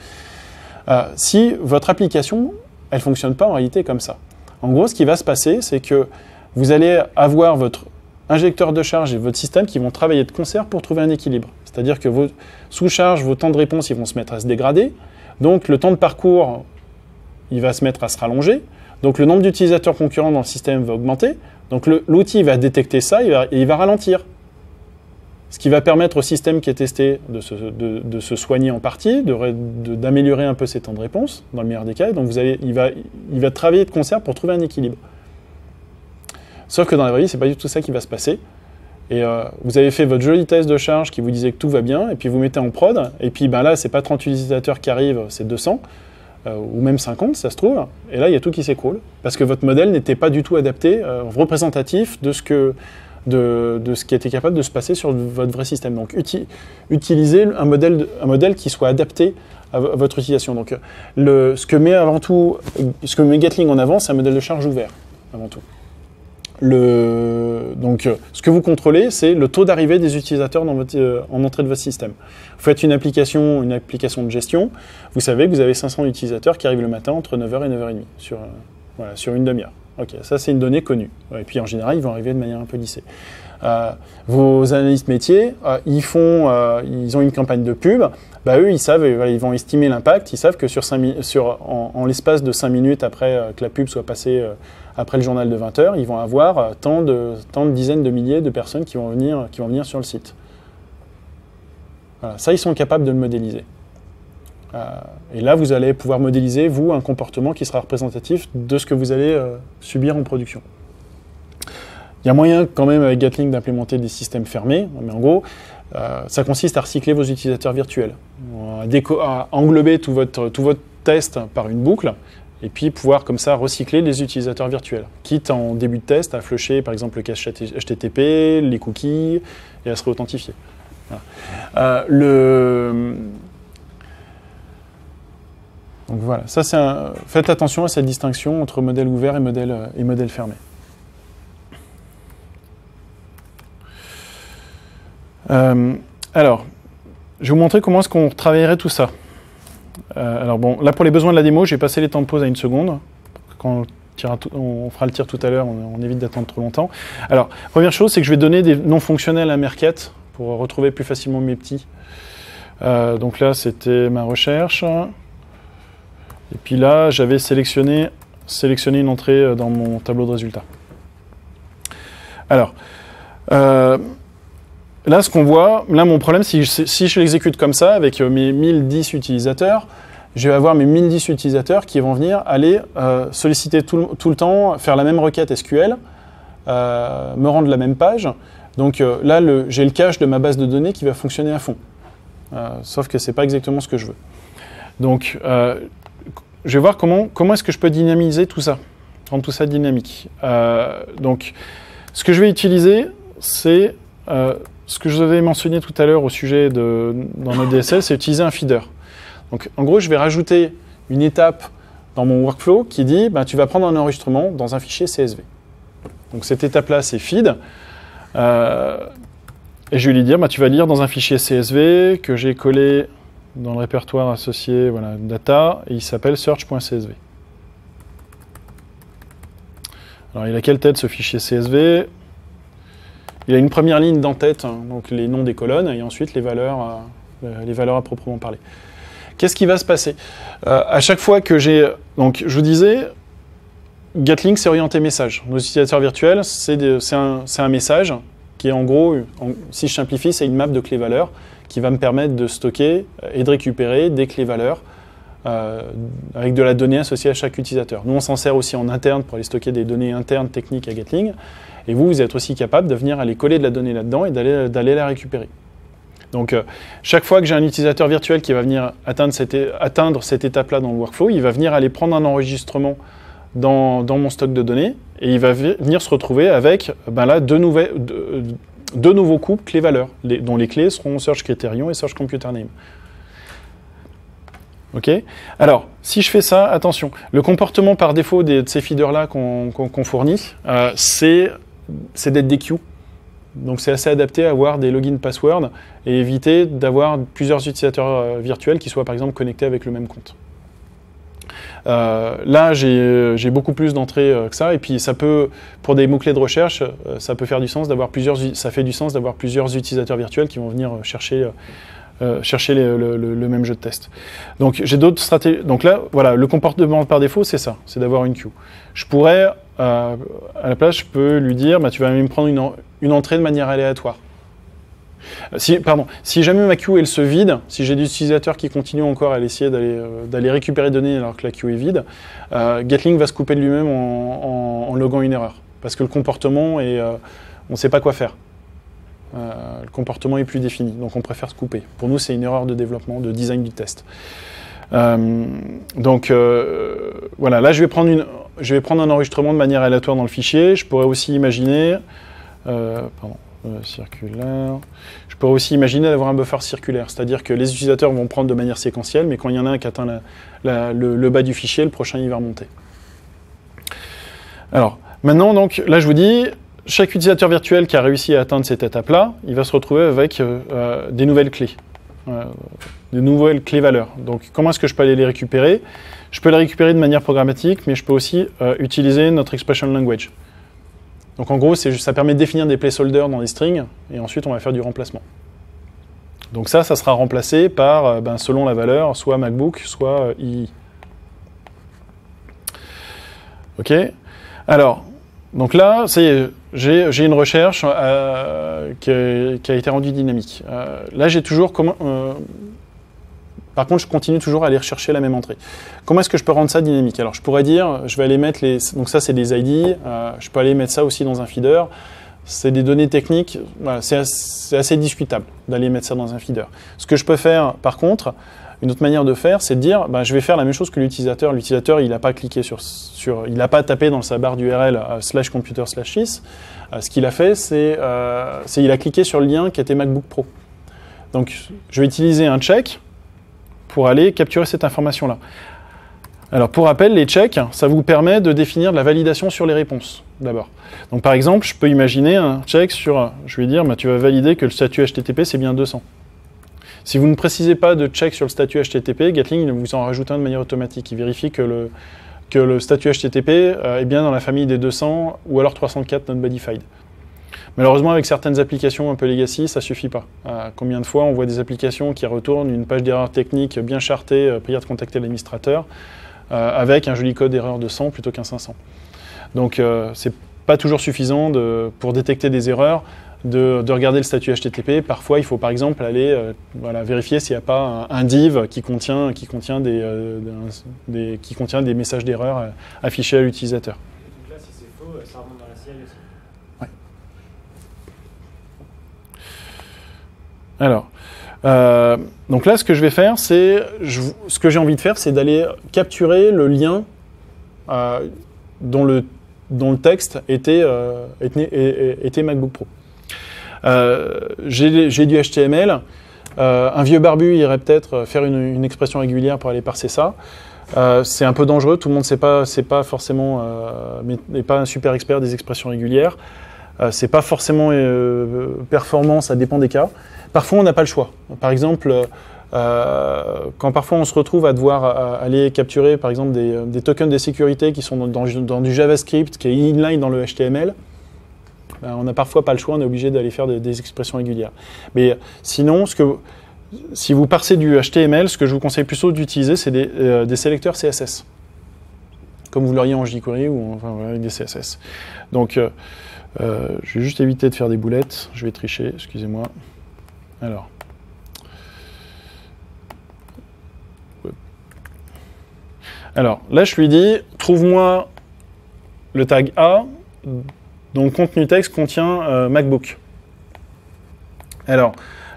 Euh, si votre application elle ne fonctionne pas en réalité comme ça. En gros, ce qui va se passer, c'est que vous allez avoir votre injecteur de charge et votre système qui vont travailler de concert pour trouver un équilibre. C'est-à-dire que vos sous-charges, vos temps de réponse, ils vont se mettre à se dégrader. Donc le temps de parcours, il va se mettre à se rallonger. Donc le nombre d'utilisateurs concurrents dans le système va augmenter. Donc l'outil va détecter ça et il va, il va ralentir. Ce qui va permettre au système qui est testé de se, de, de se soigner en partie, d'améliorer un peu ses temps de réponse, dans le meilleur des cas. Donc vous allez, il, va, il va travailler de concert pour trouver un équilibre. Sauf que dans la vraie vie, ce n'est pas du tout ça qui va se passer. Et euh, vous avez fait votre joli test de charge qui vous disait que tout va bien, et puis vous mettez en prod, et puis ben là, ce n'est pas trente utilisateurs qui arrivent, c'est deux cents, euh, ou même cinquante, ça se trouve, et là, il y a tout qui s'écroule, parce que votre modèle n'était pas du tout adapté, euh, représentatif de ce que... De, de ce qui était capable de se passer sur votre vrai système. Donc, uti utilisez un modèle, un modèle qui soit adapté à votre utilisation. Donc, le, ce que met avant tout, ce que met Gatling en avant, c'est un modèle de charge ouvert, avant tout. Le, donc, ce que vous contrôlez, c'est le taux d'arrivée des utilisateurs dans votre, euh, en entrée de votre système. Vous faites une application, une application de gestion, vous savez que vous avez cinq cents utilisateurs qui arrivent le matin entre neuf heures et neuf heures trente, sur, euh, voilà, sur une demi-heure. Ok, ça c'est une donnée connue. Et puis en général, ils vont arriver de manière un peu lissée. Euh, vos analystes métiers, euh, ils, font, euh, ils ont une campagne de pub. Bah, eux, ils savent, voilà, ils vont estimer l'impact. Ils savent que sur cinq, sur, en, en l'espace de cinq minutes après euh, que la pub soit passée, euh, après le journal de vingt heures, ils vont avoir euh, tant, de, tant de dizaines de milliers de personnes qui vont venir, qui vont venir sur le site. Voilà, ça, ils sont capables de le modéliser. Et là, vous allez pouvoir modéliser, vous, un comportement qui sera représentatif de ce que vous allez euh, subir en production. Il y a moyen, quand même, avec Gatling, d'implémenter des systèmes fermés, mais en gros, euh, ça consiste à recycler vos utilisateurs virtuels, à, à englober tout votre, tout votre test par une boucle, et puis pouvoir, comme ça, recycler les utilisateurs virtuels, quitte en début de test à flusher, par exemple, le cache H T T P, les cookies, et à se réauthentifier. Voilà. Euh, le... Donc voilà, ça c'est un... Faites attention à cette distinction entre modèle ouvert et modèle, et modèle fermé. Euh, alors, je vais vous montrer comment est-ce qu'on travaillerait tout ça. Euh, alors bon, là pour les besoins de la démo, j'ai passé les temps de pause à une seconde. Quand on, tira tout, on fera le tir tout à l'heure, on, on évite d'attendre trop longtemps. Alors, première chose, c'est que je vais donner des noms fonctionnels à Mercat pour retrouver plus facilement mes petits. Euh, donc là, c'était ma recherche. Et puis là, j'avais sélectionné, sélectionné une entrée dans mon tableau de résultats. Alors, euh, là, ce qu'on voit, là, mon problème, si je, si je l'exécute comme ça, avec mes mille dix utilisateurs, je vais avoir mes mille dix utilisateurs qui vont venir aller euh, solliciter tout, tout le temps, faire la même requête S Q L, euh, me rendre la même page. Donc euh, là, j'ai le cache de ma base de données qui va fonctionner à fond. Euh, sauf que ce n'est pas exactement ce que je veux. Donc... Euh, je vais voir comment, comment est-ce que je peux dynamiser tout ça, rendre tout ça dynamique. Euh, donc, ce que je vais utiliser, c'est euh, ce que je vous avais mentionné tout à l'heure au sujet de dans notre D S L, c'est utiliser un feeder. Donc, en gros, je vais rajouter une étape dans mon workflow qui dit, bah, tu vas prendre un enregistrement dans un fichier C S V. Donc, cette étape-là, c'est feed. Euh, et je vais lui dire, bah, tu vas lire dans un fichier C S V que j'ai collé... dans le répertoire associé, voilà, data, et il s'appelle search.csv. Alors, il a quelle tête, ce fichier C S V? Il a une première ligne d'en-tête, hein, donc les noms des colonnes, et ensuite les valeurs, euh, les valeurs à proprement parler. Qu'est-ce qui va se passer? euh, À chaque fois que j'ai... Donc, je vous disais, Gatling, c'est orienté message. Nos utilisateurs virtuels, c'est un, un message qui est, en gros, en, si je simplifie, c'est une map de clés valeurs, qui va me permettre de stocker et de récupérer des clés valeurs euh, avec de la donnée associée à chaque utilisateur. Nous, on s'en sert aussi en interne pour aller stocker des données internes techniques à Gatling. Et vous, vous êtes aussi capable de venir aller coller de la donnée là-dedans et d'aller la récupérer. Donc, euh, chaque fois que j'ai un utilisateur virtuel qui va venir atteindre cette, atteindre cette étape-là dans le workflow, il va venir aller prendre un enregistrement dans, dans mon stock de données et il va venir se retrouver avec ben là, deux nouvelles... Deux, deux nouveaux couples clés-valeurs, dont les clés seront Search Criterion et Search Computer Name. Ok. Alors, si je fais ça, attention, le comportement par défaut des, de ces feeders-là qu'on qu'on, qu'on fournit, euh, c'est d'être des queues. Donc c'est assez adapté à avoir des login passwords et éviter d'avoir plusieurs utilisateurs euh, virtuels qui soient par exemple connectés avec le même compte. Euh, là, j'ai beaucoup plus d'entrées euh, que ça. Et puis, ça peut, pour des mots-clés de recherche, euh, ça peut faire du sens d'avoir plusieurs. Ça fait du sens d'avoir plusieurs utilisateurs virtuels qui vont venir euh, chercher. Euh, Euh, chercher les, le, le, le même jeu de test. Donc j'ai d'autres stratégies. Donc là, voilà, le comportement par défaut, c'est ça, c'est d'avoir une queue. Je pourrais, euh, à la place, je peux lui dire, bah, tu vas même prendre une, en, une entrée de manière aléatoire. Euh, si, pardon, si jamais ma queue elle se vide, si j'ai des utilisateurs qui continuent encore à essayer d'aller euh, récupérer des données alors que la queue est vide, euh, Gatling va se couper de lui-même en, en, en loguant une erreur, parce que le comportement est, euh, on ne sait pas quoi faire. Euh, le comportement est plus défini, donc on préfère se couper. Pour nous, c'est une erreur de développement, de design du test. Euh, donc euh, voilà, là je vais, prendre une, je vais prendre un enregistrement de manière aléatoire dans le fichier. Je pourrais aussi imaginer, euh, pardon, euh, circulaire. Je pourrais aussi imaginer d'avoir un buffer circulaire, c'est-à-dire que les utilisateurs vont prendre de manière séquentielle, mais quand il y en a un qui atteint la, la, le, le bas du fichier, le prochain il va remonter. Alors maintenant, donc là je vous dis. Chaque utilisateur virtuel qui a réussi à atteindre cette étape-là, il va se retrouver avec euh, euh, des nouvelles clés, euh, de nouvelles clés valeurs. Donc comment est-ce que je peux aller les récupérer? Je peux les récupérer de manière programmatique, mais je peux aussi euh, utiliser notre expression language. Donc en gros, ça permet de définir des placeholders dans les strings, et ensuite on va faire du remplacement. Donc ça, ça sera remplacé par, euh, ben, selon la valeur, soit MacBook, soit euh, I I. Ok. Alors, donc là, c'est... J'ai une recherche euh, qui, a, qui a été rendue dynamique. Euh, là, j'ai toujours... Comment, euh, par contre, je continue toujours à aller rechercher la même entrée. Comment est-ce que je peux rendre ça dynamique? Alors, je pourrais dire, je vais aller mettre les... Donc ça, c'est des I D. Euh, je peux aller mettre ça aussi dans un feeder. C'est des données techniques. Voilà, c'est assez, assez discutable d'aller mettre ça dans un feeder. Ce que je peux faire, par contre, une autre manière de faire, c'est de dire, ben, je vais faire la même chose que l'utilisateur. L'utilisateur, il n'a pas cliqué sur, sur, il n'a pas tapé dans sa barre d'U R L euh, slash computer slash six. Euh, ce qu'il a fait, c'est, euh, c'est, il a cliqué sur le lien qui était MacBook Pro. Donc, je vais utiliser un check pour aller capturer cette information-là. Alors, pour rappel, les checks, ça vous permet de définir de la validation sur les réponses, d'abord. Donc, par exemple, je peux imaginer un check sur, je vais dire, ben, tu vas valider que le statut H T T P, c'est bien deux cents. Si vous ne précisez pas de check sur le statut H T T P, Gatling vous en rajoute un de manière automatique. Il vérifie que le, que le statut H T T P est bien dans la famille des deux cents ou alors trois cent quatre non-modified. Malheureusement, avec certaines applications un peu legacy, ça ne suffit pas. Euh, combien de fois on voit des applications qui retournent une page d'erreur technique bien chartée, euh, prière de contacter l'administrateur, euh, avec un joli code d'erreur de cent plutôt qu'un cinq cents. Donc, euh, ce n'est pas toujours suffisant de, pour détecter des erreurs. De, de regarder le statut H T T P, parfois il faut par exemple aller euh, voilà, vérifier s'il n'y a pas un, un div qui contient, qui contient, des, euh, des, qui contient des messages d'erreur euh, affichés à l'utilisateur. Donc là, si c'est faux, ça remonte dans la C I aussi. Ouais. Alors, euh, donc là, ce que je vais faire, c'est, ce que j'ai envie de faire, c'est d'aller capturer le lien euh, dont, le, dont le texte était, euh, était, était MacBook Pro. Euh, j'ai du H T M L, euh, un vieux barbu irait peut-être faire une, une expression régulière pour aller parser ça. Euh, c'est un peu dangereux, tout le monde n'est pas, pas forcément euh, mais, pas un super expert des expressions régulières. Euh, c'est pas forcément euh, performant, ça dépend des cas. Parfois on n'a pas le choix. Par exemple, euh, quand parfois on se retrouve à devoir à, à aller capturer par exemple des, des tokens de sécurité qui sont dans, dans, dans du JavaScript, qui est inline dans le H T M L, on n'a parfois pas le choix, on est obligé d'aller faire des, des expressions régulières. Mais sinon, ce que, si vous parsez du H T M L, ce que je vous conseille plutôt d'utiliser, c'est des, euh, des sélecteurs C S S, comme vous l'auriez en jQuery ou enfin, voilà, avec des C S S. Donc, euh, euh, je vais juste éviter de faire des boulettes. Je vais tricher, excusez-moi. Alors. Alors, là, je lui dis, trouve-moi le tag A. Donc, contenu texte contient euh, MacBook. Alors,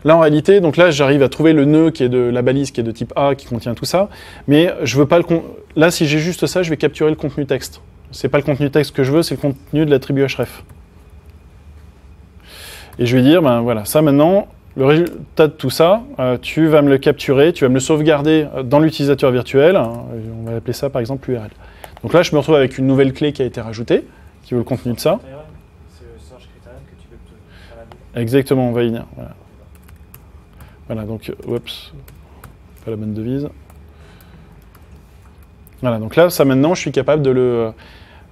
là, en réalité, donc là, j'arrive à trouver le nœud qui est de la balise, qui est de type A, qui contient tout ça. Mais je veux pas le con là, si j'ai juste ça, je vais capturer le contenu texte. C'est pas le contenu texte que je veux, c'est le contenu de l'attribut href. Et je vais dire, ben voilà, ça maintenant, le résultat de tout ça, euh, tu vas me le capturer, tu vas me le sauvegarder dans l'utilisateur virtuel. Hein, on va appeler ça, par exemple, U R L. Donc là, je me retrouve avec une nouvelle clé qui a été rajoutée, qui veut le contenu de ça. Exactement, on va y venir. Voilà, voilà donc, oups, pas la bonne devise. Voilà, donc là, ça maintenant, je suis capable de le...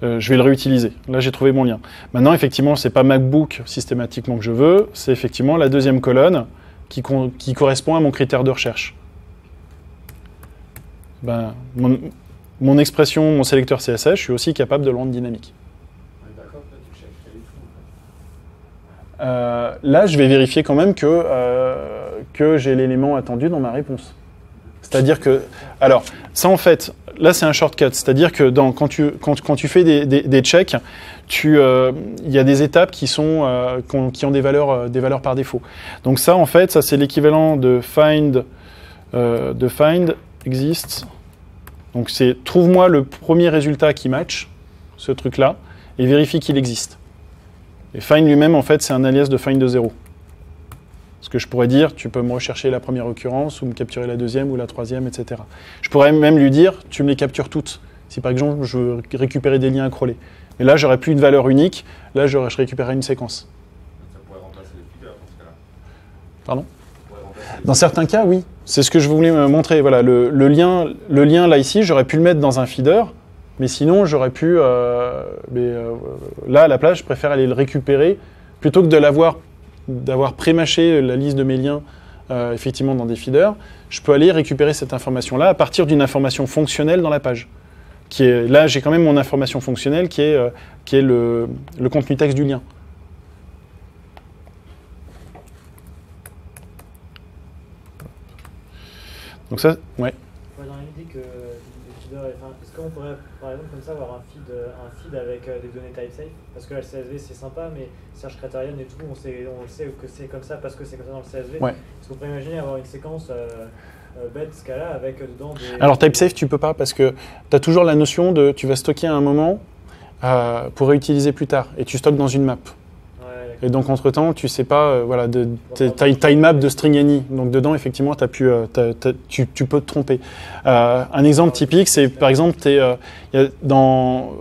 Euh, je vais le réutiliser. Là, j'ai trouvé mon lien. Maintenant, effectivement, ce n'est pas MacBook systématiquement que je veux, c'est effectivement la deuxième colonne qui, con qui correspond à mon critère de recherche. Ben, mon, mon expression, mon sélecteur C S S, je suis aussi capable de le rendre dynamique. Euh, là, je vais vérifier quand même que, euh, que j'ai l'élément attendu dans ma réponse. C'est-à-dire que... Alors, ça, en fait... Là, c'est un shortcut, c'est-à-dire que dans, quand, tu, quand, quand tu fais des, des, des checks, tu, euh, y a des étapes qui, sont, euh, qui ont, qui ont des, valeurs, euh, des valeurs par défaut. Donc ça, en fait, ça c'est l'équivalent de find, euh, de find exists. Donc c'est trouve-moi le premier résultat qui match, ce truc-là, et vérifie qu'il existe. Et find lui-même, en fait, c'est un alias de find de zéro. Ce que je pourrais dire, tu peux me rechercher la première occurrence ou me capturer la deuxième ou la troisième, et cetera. Je pourrais même lui dire, tu me les captures toutes. Si par exemple, je veux récupérer des liens à crawler. Et là, j'aurais plus une valeur unique. Là, je récupérerais une séquence. Ça pourrait remplacer les figures dans ce cas-là. Pardon ? Dans certains cas, oui. C'est ce que je voulais me montrer. Voilà, le, le, lien, le lien, là, ici, j'aurais pu le mettre dans un feeder. Mais sinon, j'aurais pu... Euh, mais, euh, là, à la place, je préfère aller le récupérer plutôt que de l'avoir... d'avoir pré-mâché la liste de mes liens euh, effectivement dans des feeders, je peux aller récupérer cette information-là à partir d'une information fonctionnelle dans la page. Qui est, là, j'ai quand même mon information fonctionnelle qui est, euh, qui est le, le contenu texte du lien. Donc ça, ouais. Ouais, dans l'idée que les feeders, est-ce qu'on pourrait, par exemple, comme ça, avoir un feed, un feed avec euh, des données type safe? Parce que L C S V, c'est sympa, mais Search Criterion et tout, on sait, on sait que c'est comme ça parce que c'est comme ça dans le C S V. Ouais. Est-ce qu'on peut imaginer avoir une séquence euh, euh, bête, ce cas-là, avec dedans des... Alors, TypeSafe, tu peux pas parce que tu as toujours la notion de tu vas stocker à un moment euh, pour réutiliser plus tard. Et tu stockes dans une map. Ouais, et donc, entre-temps, tu sais pas... Euh, voilà, tu as une map de string any. Donc, dedans, effectivement, t'as pu, euh, t'as, t'as, tu, tu peux te tromper. Euh, un exemple typique, c'est par exemple, t'es, euh, y a dans...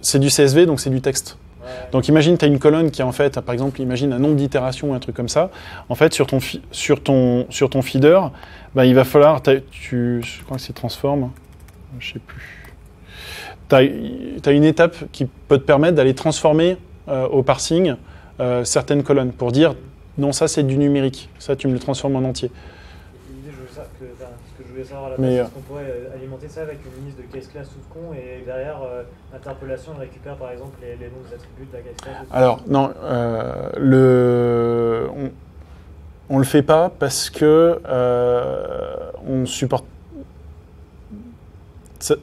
C'est du C S V, donc c'est du texte. Ouais. Donc imagine, tu as une colonne qui est en fait, par exemple, imagine un nombre d'itérations ou un truc comme ça. En fait, sur ton, sur ton, sur ton feeder, ben, il va falloir, tu, je crois que c'est transform, je sais plus. Tu as, as une étape qui peut te permettre d'aller transformer euh, au parsing euh, certaines colonnes pour dire, non, ça c'est du numérique, ça tu me le transformes en entier. Je voulais savoir à la base, est-ce qu'on pourrait alimenter ça avec une liste de case class sous con et derrière euh, interpolation, on récupère par exemple les, les noms des attributs de la case class. Alors non, euh, le... on ne le fait pas parce que euh, on supporte. Ça...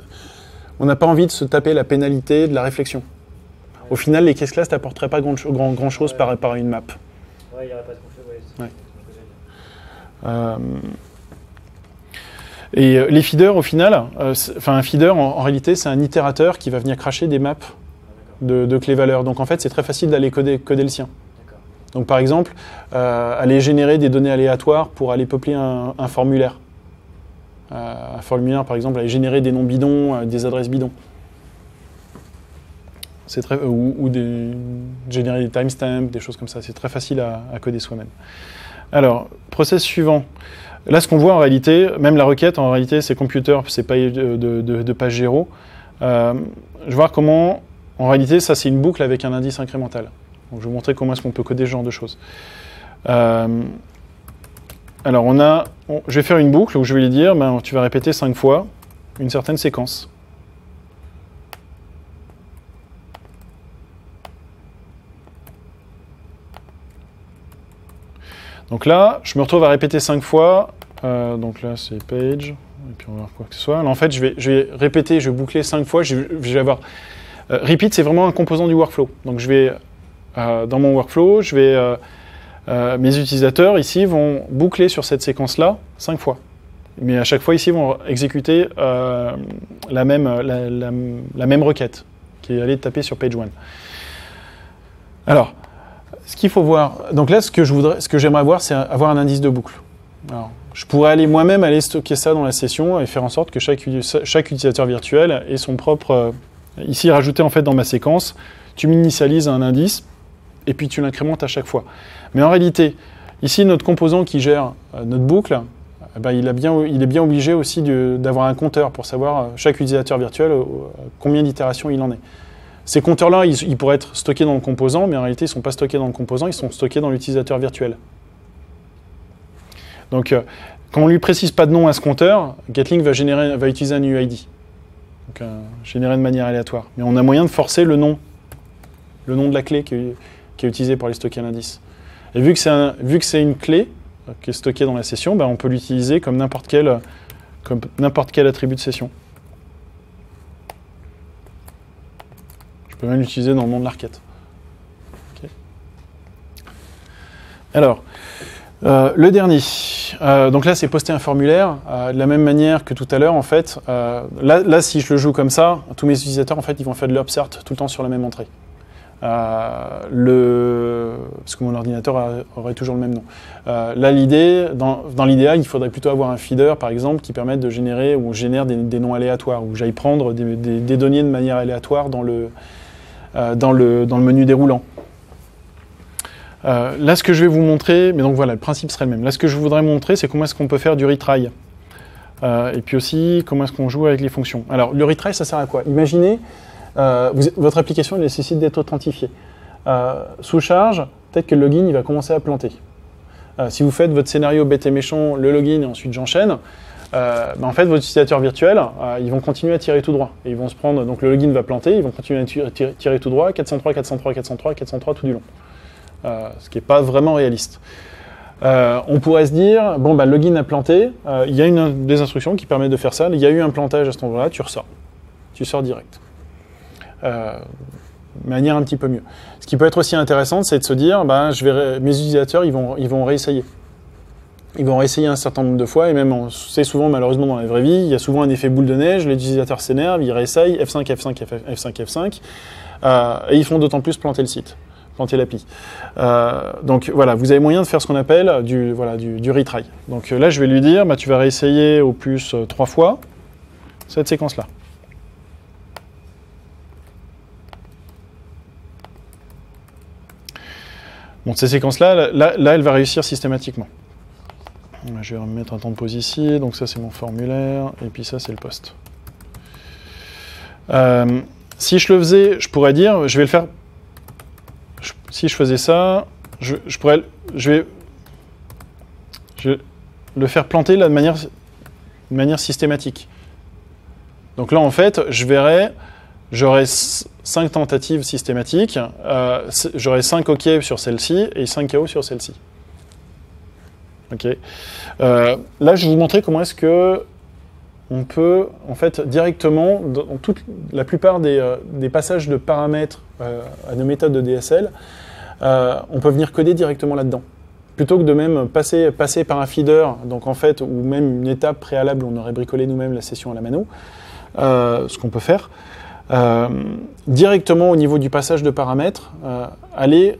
On n'a pas envie de se taper la pénalité de la réflexion. Ouais. Au final, les case class n'apporteraient pas grand, grand, grand chose ouais. par, par une map. Ouais, il n'y aurait pas de conflit. Ouais, ouais. Et les feeders, au final, euh, enfin un feeder, en, en réalité, c'est un itérateur qui va venir cracher des maps de, de clés valeurs. Donc en fait, c'est très facile d'aller coder, coder le sien. Donc par exemple, euh, aller générer des données aléatoires pour aller peupler un, un formulaire. Euh, un formulaire, par exemple, aller générer des noms bidons, euh, des adresses bidons. C'est très, euh, ou ou des, générer des timestamps, des choses comme ça. C'est très facile à, à coder soi-même. Alors, process suivant. Là, ce qu'on voit en réalité, même la requête, en réalité, c'est computer, c'est pas de, de, de page zéro. Euh, je vais voir comment, en réalité, ça, c'est une boucle avec un indice incrémental. Donc, je vais vous montrer comment est-ce qu'on peut coder ce genre de choses. Euh, alors, on a, on, je vais faire une boucle où je vais lui dire, ben, tu vas répéter cinq fois une certaine séquence. Donc là, je me retrouve à répéter cinq fois. Euh, donc là, c'est page. Et puis on va voir quoi que ce soit. Alors en fait, je vais, je vais répéter, je vais boucler cinq fois. Je, je vais avoir. Euh, repeat, c'est vraiment un composant du workflow. Donc je vais euh, dans mon workflow, je vais euh, euh, mes utilisateurs ici vont boucler sur cette séquence-là cinq fois. Mais à chaque fois ici, ils vont exécuter euh, la même la, la, la même requête qui est allée taper sur page one. Alors. Ce qu'il faut voir, donc là, ce que je voudrais, ce que j'aimerais voir, c'est avoir un indice de boucle. Alors, je pourrais aller moi-même aller stocker ça dans la session et faire en sorte que chaque, chaque utilisateur virtuel ait son propre... Euh, ici, rajouter en fait dans ma séquence, tu m'initialises un indice et puis tu l'incrémentes à chaque fois. Mais en réalité, ici, notre composant qui gère euh, notre boucle, eh ben, il, a bien, il est bien obligé aussi d'avoir un compteur pour savoir, chaque utilisateur virtuel, combien d'itérations il en est. Ces compteurs-là, ils, ils pourraient être stockés dans le composant, mais en réalité, ils ne sont pas stockés dans le composant, ils sont stockés dans l'utilisateur virtuel. Donc, quand on ne lui précise pas de nom à ce compteur, Gatling va, générer, va utiliser un U I D, donc euh, généré de manière aléatoire. Mais on a moyen de forcer le nom, le nom de la clé qui est, qui est utilisée pour aller stocker l'indice. Et vu que c'est un, vu que c'est une clé qui est stockée dans la session, ben on peut l'utiliser comme n'importe quel, comme n'importe quel attribut de session. Je peux même l'utiliser dans le nom de la requête. Okay. Alors, euh, le dernier. Euh, donc là, c'est poster un formulaire. Euh, de la même manière que tout à l'heure, en fait. Euh, là, là, si je le joue comme ça, tous mes utilisateurs, en fait, ils vont faire de l'upsert tout le temps sur la même entrée. Euh, le... Parce que mon ordinateur a, aurait toujours le même nom. Euh, là, l'idée, dans, dans l'idéal, il faudrait plutôt avoir un feeder, par exemple, qui permette de générer ou génère des, des noms aléatoires, où j'aille prendre des, des, des données de manière aléatoire dans le, euh, dans le, dans le menu déroulant. Euh, là, ce que je vais vous montrer, mais donc voilà, le principe serait le même. Là, ce que je voudrais montrer, c'est comment est-ce qu'on peut faire du retry. Euh, et puis aussi, comment est-ce qu'on joue avec les fonctions. Alors, le retry, ça sert à quoi? Imaginez. Euh, vous, votre application nécessite d'être authentifiée. Euh, sous charge, peut-être que le login il va commencer à planter. Euh, si vous faites votre scénario bête et méchant, le login et ensuite j'enchaîne, euh, ben en fait, vos utilisateurs virtuels, euh, ils vont continuer à tirer tout droit. Et ils vont se prendre, donc le login va planter, ils vont continuer à tirer, tirer tout droit, quatre cent trois, quatre cent trois, quatre cent trois, quatre cent trois tout du long. Euh, ce qui n'est pas vraiment réaliste. Euh, on pourrait se dire, bon, ben, le login a planté, euh, il y a une, des instructions qui permettent de faire ça, il y a eu un plantage à cet endroit-là, tu ressors. Tu sors direct. Euh, manière un petit peu mieux. Ce qui peut être aussi intéressant, c'est de se dire, ben, je vais, mes utilisateurs, ils vont, ils vont réessayer. Ils vont réessayer un certain nombre de fois, et même, c'est souvent, malheureusement, dans la vraie vie, il y a souvent un effet boule de neige, les utilisateurs s'énervent, ils réessayent, F cinq, F cinq, F cinq, F cinq, euh, et ils font d'autant plus planter le site, planter l'appli. Euh, donc, voilà, vous avez moyen de faire ce qu'on appelle du, voilà, du, du retry. Donc là, je vais lui dire, ben, tu vas réessayer au plus euh, trois fois cette séquence-là. Bon, ces séquences-là, là, là, elle va réussir systématiquement. Je vais remettre un temps de pause ici. Donc ça, c'est mon formulaire. Et puis ça, c'est le post. Euh, si je le faisais, je pourrais dire, je vais le faire... Je, si je faisais ça, je, je pourrais... Je vais, je vais le faire planter là, de, manière, de manière systématique. Donc là, en fait, je verrais... J'aurai cinq tentatives systématiques, euh, j'aurai cinq OK sur celle-ci et cinq K O sur celle-ci. OK. Euh, là, je vais vous montrer comment est-ce que on peut, en fait, directement, dans toute, la plupart des, euh, des passages de paramètres euh, à nos méthodes de D S L, euh, on peut venir coder directement là-dedans. Plutôt que de même passer, passer par un feeder, donc en fait, ou même une étape préalable, on aurait bricolé nous-mêmes la session à la mano, euh, ce qu'on peut faire. Euh, directement au niveau du passage de paramètres, euh, aller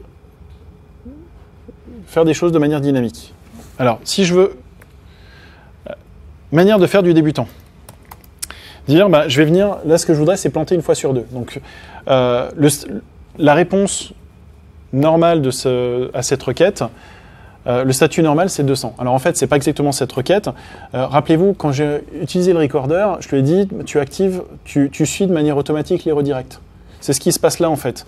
faire des choses de manière dynamique. Alors, si je veux... Euh, manière de faire du débutant. Dire, bah, je vais venir... Là, ce que je voudrais, c'est planter une fois sur deux. Donc, euh, le, la réponse normale de ce, à cette requête, euh, le statut normal, c'est deux cents. Alors, en fait, c'est pas exactement cette requête. Euh, Rappelez-vous, quand j'ai utilisé le recorder, je lui ai dit, tu actives, tu, tu suis de manière automatique les redirects. C'est ce qui se passe là, en fait.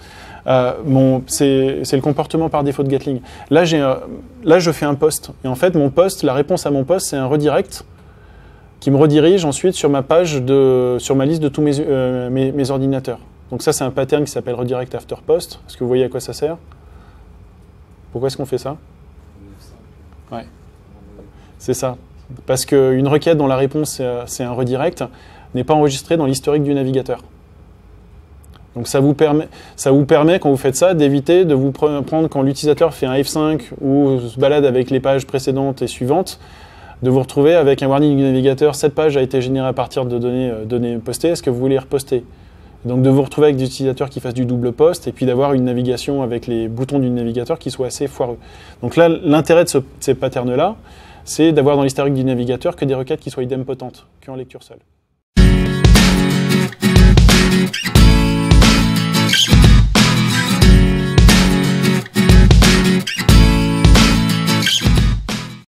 Euh, mon, c'est le comportement par défaut de Gatling. Là, j'ai, euh, là, je fais un post. Et en fait, mon post, la réponse à mon post, c'est un redirect qui me redirige ensuite sur ma page, de, sur ma liste de tous mes, euh, mes, mes ordinateurs. Donc ça, c'est un pattern qui s'appelle redirect after post. Est-ce que vous voyez à quoi ça sert? Pourquoi est-ce qu'on fait ça? Ouais. C'est ça. Parce qu'une requête dont la réponse c'est un redirect n'est pas enregistrée dans l'historique du navigateur. Donc ça vous permet, ça vous permet quand vous faites ça, d'éviter de vous prendre, quand l'utilisateur fait un F cinq ou se balade avec les pages précédentes et suivantes, de vous retrouver avec un warning du navigateur, cette page a été générée à partir de données, euh, données postées, est-ce que vous voulez reposter? Donc de vous retrouver avec des utilisateurs qui fassent du double post et puis d'avoir une navigation avec les boutons du navigateur qui soit assez foireux. Donc là, l'intérêt de, ce, de ces patterns-là, c'est d'avoir dans l'historique du navigateur que des requêtes qui soient idempotentes, qu'en lecture seule.